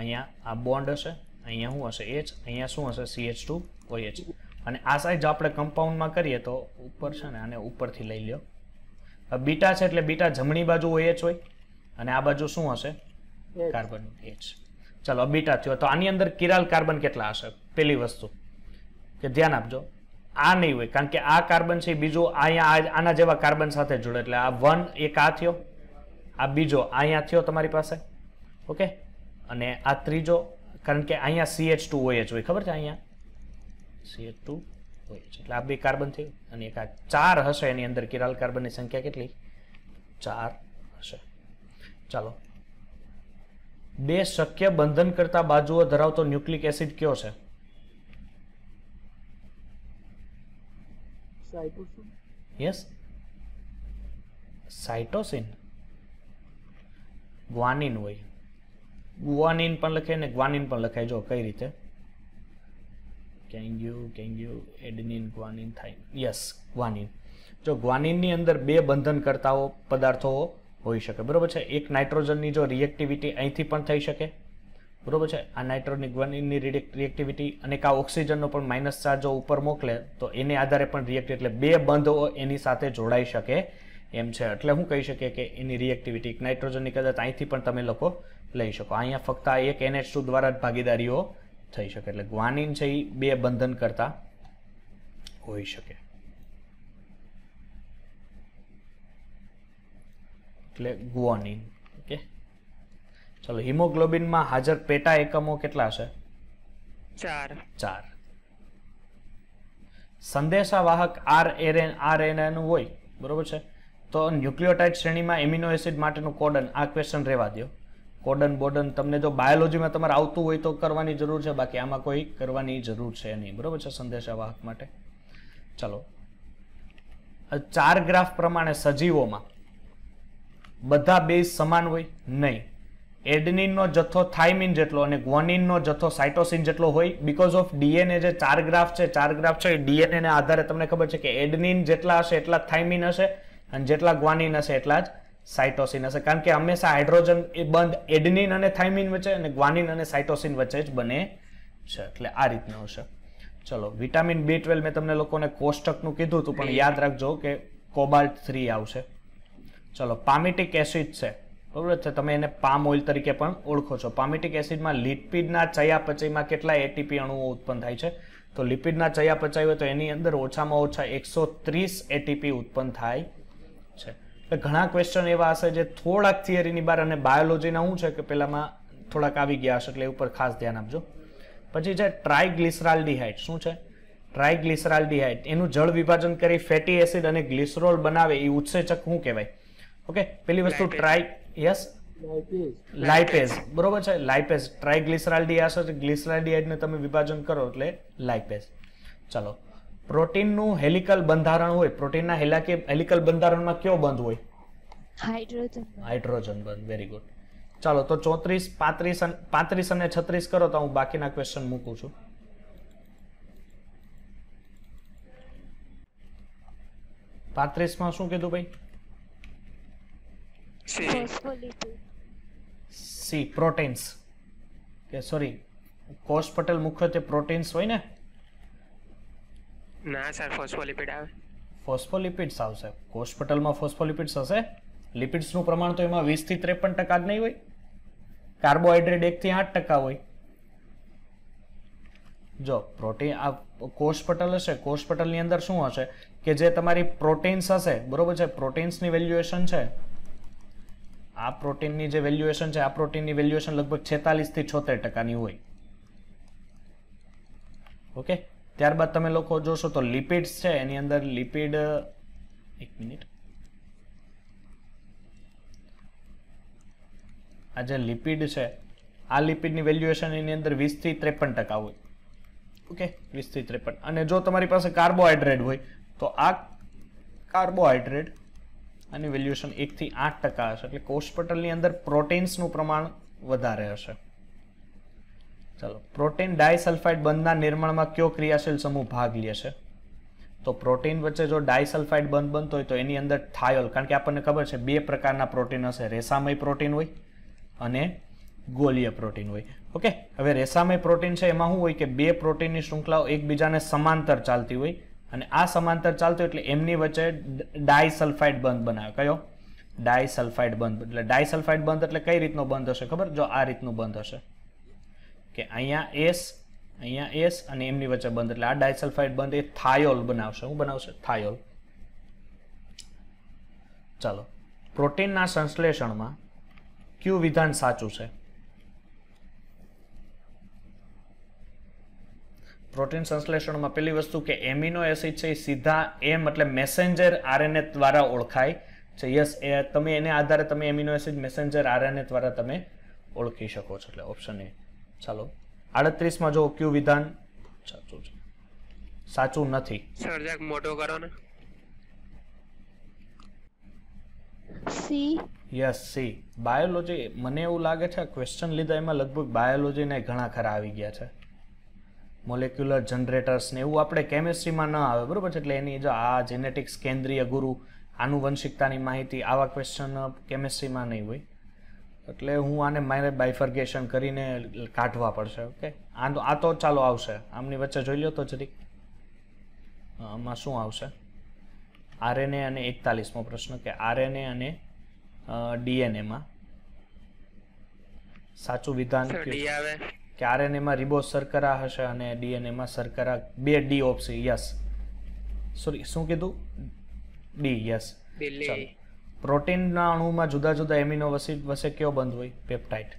અહીંયા આ બોન્ડ હશે, અહીંયા શું હશે H, અહીંયા શું હશે CH2 OH. અને આ સાઈડ જો આપણે કમ્પાઉન્ડમાં કરીએ તો ઉપર છે ને આને ઉપરથી લઈ લ્યો. હવે બીટા છે એટલે બીટા જમણી બાજુ OH હોય અને આ બાજુ શું હશે કાર્બન H. चलो बीटा थयो तो आनी अंदर किराल कार्बन केटला हशे पेली वस्तु के ध्यान आपजो आ नहीं होय कारण के आ कार्बन छे बीजो आया आना जेवा कार्बन साथे जोड़े एटले आ 1 एक आ थयो आ बीजो आया थयो तमारी पासे ओके अने आ त्रीजो कारण के आया CH2OH होय खबर छे आया CH2OH एटले आ बे कार्बन थयो अने एक आ 4 हशे एनी अंदर किराल कार्बन नी संख्या केटली 4 हशे. चलो बे शक्य बंधन करता बाजुओ धरावतो न्यूक्लिक एसिड क्यों छे? साइटोसिन. यस साइटोसिन ग्वानिन होय, ग्वानिन पण लखे ने ग्वानिन पण लखाय जो कई रीते कैंग्यू adenine guanine thymine. Yes guanine जो ग्वानिन नी अंदर बे बंधन करताओ पदार्थो होई शके बरोबर छे. एक नाइट्रोजन नी जो रिएक्टिविटी અહીંથી પણ થઈ શકે બરોબર છે આ નાઇટ્રોજન ગ્વાનિન ની રિએક્ટિવિટી અને કા ઓક્સિજન નો પણ -4 જો ઉપર મોકલે તો એને આધારે પણ રિએક્ટ એટલે બે બંધો એની સાથે જોડાઈ શકે એમ છે એટલે હું કહી શકે કે એની રિએક્ટિવિટી એક નાઇટ્રોજન ની કદાચ અહીંથી પણ તમે લોકો લઈ શકો. અહીંયા ફક્ત આ એક NH2 દ્વારા જ ભાગીદારીઓ થઈ શકે એટલે ગ્વાનિન છે એ બે બંધન કરતા હોઈ શકે. Guanine okay. चलो हिमोग्लोबिन में हाजर पेटा एकमों कितना है? 4. संदेशावाहक आरएनए नु होय बरोबर छे तो न्यूक्लियोटाइड श्रेणी में एमिनो एसिड माटेनु कोडन आ क्वेश्चन रेवा दियो. कोडन बोडन तमने जो बायोलॉजी में तमारे आवतुं होय तो करवानी जरूर छे बाकी आमां कोई करवानी जरूर छे नहीं बरोबर छे संदेशावाहक माटे. चलो 4 ग्राफ प्रमाणे सजीवों में बधा बेस समान होय नहीं. एडेनिन नो जथ्थो थाइमिन जेटलो अने ग्वानिन नो जथ्थो साइटोसिन जेटलो होय बिकॉज ऑफ डीएनए जे 4 ग्राफ छे डीएनए ने आधारे तमने खबर छे के एडेनिन जेटला हशे एटला थाइमिन हशे अने जेटला ग्वानिन हशे एटला ज साइटोसिन हशे कारण के हमेशा हाइड्रोजन बंध एडेनिन अने थाइमिन वच्चे अने ग्वानिन अने साइटोसिन वच्चे ज बने छे एटले आ रीतनो हशे. चलो विटामिन B12 में तमने लोकोने कोष्टकनुं कीधुं हतुं पण याद राखजो के कोबाल्ट 3 आवशे. चलो पामिटिक एसिड छे बरोबर छे तमे एने पाम ऑइल तरीके पण ओळखो છો. पामिटिक एसिड માં લિપિડ ના ચયાપચય માં કેટલા એટીપી અણુઓ ઉત્પન્ન થાય છે તો લિપિડ ના ચયાપચય હોય તો એની અંદર ઓછામાં ઓછા 130 એટીપી ઉત્પન્ન થાય છે. એટલે ઘણા ક્વેશ્ચન એવા હશે જે થોડાક થિયરી ની બહાર અને બાયોલોજી ના હું છે કે પહેલામાં થોડાક આવી ગયા હશે એટલે ઉપર ખાસ ધ્યાન આપજો. પછી છે ટ્રાયગ્લિસરાલ્ડિહાઇડ. શું છે ટ્રાયગ્લિસરાલ્ડિહાઇડ? એનું જળ વિભાજન કરી ફેટી એસિડ અને ગ્લિસરોલ બનાવે એ ઉત્સેચક શું કહેવાય? ओके पहली वस्तु ट्राई यस लाइपेज बरोबर छे लाइपेज ट्राइग्लिसराल्डिहाइड ग्लिसराल्डिहाइड ने तमे विभाजन करो એટલે લાઇપેઝ. चलो प्रोटीन નું હેલિકલ બંધારણ હોય પ્રોટીન ના હેલિકલ બંધારણમાં કયો બંધ હોય? હાઇડ્રોજન બંધ. Very good. ચાલો તો 34, 35 અને 36 કરો તો હું બાકીના ક્વેશ્ચન મૂકું છું. માં શું કીધું ભાઈ? C प्रोटीन्स के सॉरी હોસ્પિટલ મુખ્યત્વે પ્રોટીન્સ હોય ને? ના સર, ફોસ્ફોલિપિડ આવે. ફોસ્ફોલિપિડ્સ આવશે હોસ્પિટલમાં, ફોસ્ફોલિપિડ્સ હશે. લિપિડ્સનું પ્રમાણ તો એમાં 20 થી 53% જ નહીં હોય. કાર્બોહાઈડ્રેટ 1 થી 8% હોય. जो प्रोटीन आ कोषपटल हशे, कोषपटलनी अंदर शुं हशे के जे तमारी प्रोटीन्स हशे, बरोबर छे. प्रोटीन्सनी वेल्युएशन छे, आ प्रोटीननी जे वेल्युएशन छे, आ प्रोटीननी वेल्युएशन लगभग 46 થી 76% होय. ओके, त्यारबाद तमे लोको जोशो तो लिपिड्स छे एनी अंदर लिपिड, एक मिनिट, आ जे लिपिड छे आ लिपिडनी वेल्युएशन एनी अंदर 20 થી 53% होय. ओके, 20 થી 53. अने जो तमारी पासे कार्बोहाइड्रेट होय तो आ कार्बोहाइड्रेट आनी वेल्युएशन 1 થી 8% हशे, एटले कोषपटलनी अंदर प्रोटीन्सनुं प्रमाण वधारे हशे. चलो, प्रोटीन डायसल्फाइड बंधना निर्माणमां क्यो क्रियाशील समूह भाग ले छे? तो प्रोटीन वच्चे जो डायसल्फाइड बंध बनतो होय तो एनी अंदर थायोल, कारण के आपणने खबर छे 2 પ્રકારના प्रोटीन हशे, रेसामय प्रोटीन होय अने गोलीय प्रोटीन होय. ओके, हवे रेसामय प्रोटीन छे एमां हुं होय के 2 પ્રોટીનની શૃંખલાઓ એકબીજાને સમાંતર ચાલતી હોય અને આ સમાંતર ચાલતો એટલે એમની વચ્ચે ડાયસલ્ફાઇડ બંધ બનાવ્યો. કયો? ડાયસલ્ફાઇડ બંધ. એટલે ડાયસલ્ફાઇડ બંધ એટલે કઈ રીતનો બંધ હશે ખબર? જો આ રીતનો બંધ હશે કે અહીંયા S અને એમની વચ્ચે બંધ, એટલે આ ડાયસલ્ફાઇડ બંધ એ થાયોલ બનાવશે. હું બનાવશે? થાયોલ. ચાલો, પ્રોટીનના સંશ્લેષણમાં ક્યુ વિધાન સાચું છે? प्रोटीन संश्लेषण में पहली वस्तु के एमिनो एसिड छे सीधा ए मतलब मैसेंजर आरएनए द्वारा ओळखाय छे. यस, तमे एने आधारे तमे एमिनो एसिड मैसेंजर आरएनए द्वारा तमे ओळखी शको छो, એટલે ઓપ્શન એ. ચાલો, 38 માં જો ક્યુ વિધાન સાચું છે. સાચું નથી સર, જરાક મોટો કરો ને. સી. Yes, C biology. મને એવું લાગે છે ક્વેશ્ચન લીધા એમાં લગભગ બાયોલોજી ને ઘણા ખરા આવી ગયા છે. મોલેક્યુલર જનરેટર્સ ને એવું આપણે કેમેસ્ટ્રીમાં ન આવે, બરોબર છે. એટલે એની જો આ જેનેટિક્સ કેન્દ્રીય ગુરુ, આનુવંશિકતાની માહિતી, આવા ક્વેશ્ચન કેમેસ્ટ્રીમાં નહીં હોય. એટલે હું આને મારે બાયફર્ગેશન કરીને કાઢવા પડશે. ઓકે, આ તો ચાલો આવશે. આમની વચ્ચે જોઈ લો તો જરીક આમાં શું આવશે. આરએનએ અને 41મો પ્રશ્ન કે આરએનએ અને ડીએનએમાં સાચું વિધાન ડી આવે કે આરએનએ માં રિબોઝ શર્કરા હશે અને ડીએનએ માં શર્કરા 2 ડી ઓપ્શન. યસ, સોરી, શું કીધું? ડી. યસ. પ્રોટીનના અણુમાં જુદા જુદા એમિનો એસિડ વચ્ચે કયો બંધ હોય? પેપ્ટાઇડ.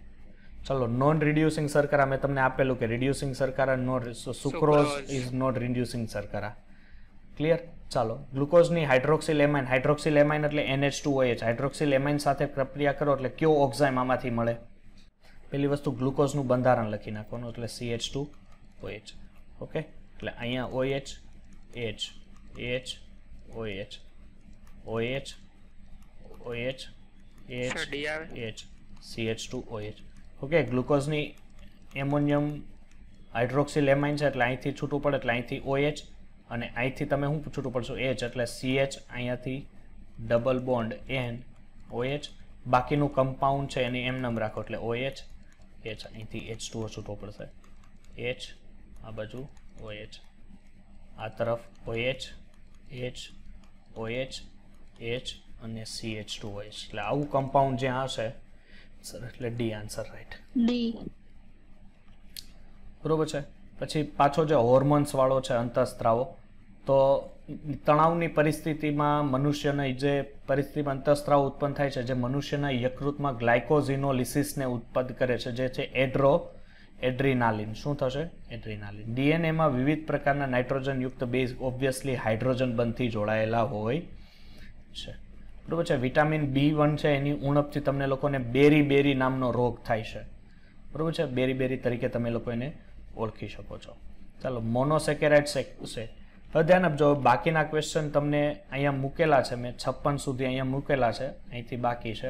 ચલો, નોન રિડ્યુસિંગ શર્કરા મેં તમને આપેલું કે રિડ્યુસિંગ શર્કરા no, sucrose is not reducing શર્કરા. ક્લિયર? ચાલો, ગ્લુકોઝની હાઇડ્રોક્સિલ એમાઇન, હાઇડ્રોક્સિલ એમાઇન એટલે NH2OH, હાઇડ્રોક્સિલ એમાઇન સાથે પ્રક્રિયા કરો એટલે કયો ઓક્ઝાઇમ આમાંથી મળે? पहली वस्तु ग्लूकोज नु बंधारण लखी नाखवानुं एटले CH2OH. ओके, एटले अहींया OH H H OH OH OH H H CH2OH. Okay, glucose नी एमोनियम हाइड्रोक्सिल एमाइन छे एटले અહીંથી છૂટું પડે એટલે અહીંથી OH અને અહીંથી તમે શું છૂટું પડશો? H, એટલે CH અહીંયાથી ડબલ બોન્ડ N OH, બાકીનું કમ્પાઉન્ડ છે એને એમ નામ રાખો એટલે OH H, અહીંથી H2O છૂટો પડશે H, આ બાજુ OH, આ તરફ OH H OH H અને CH2OH, એટલે આવું કમ્પાઉન્ડ જ્યાં હશે સર એટલે D આન્સર રાઈટ. ડી બરોબર છે. પછી પાછો જે હોર્મોન્સ વાળો છે અંતઃસ્ત્રાવો, તો તણાવની પરિસ્થિતિમાં મનુષ્યના જે પરિસ્થિતિમાં અંતઃસ્ત્રાવ ઉત્પન્ન થાય છે જે મનુષ્યના યકૃતમાં ગ્લાયકોઝિનોલિસિસને ઉત્પન્ન કરે છે જે છે એડ્રીનાલિન. શું થશે? એડ્રીનાલિન. ડીએનએમાં વિવિધ પ્રકારના નાઇટ્રોજનયુક્ત બેઝ ઓબ્વિયસલી હાઇડ્રોજન બંધથી જોડાયેલા હોય છે, બરાબર છે. વિટામિન B1 છે એની ઉણપથી તમને લોકોને બેરી નામનો રોગ થાય છે, બરાબર છે. બેરી તરીકે તમે લોકો એને ઓળખી શકો છો. ચાલો, મોનોસેકેરાઇડ છે. હવે ધ્યાન આપજો, બાકીના ક્વેશ્ચન તમને અહીંયા મૂકેલા છે, મેં 56 સુધી અહીંયા મૂકેલા છે, અહીંથી બાકી છે.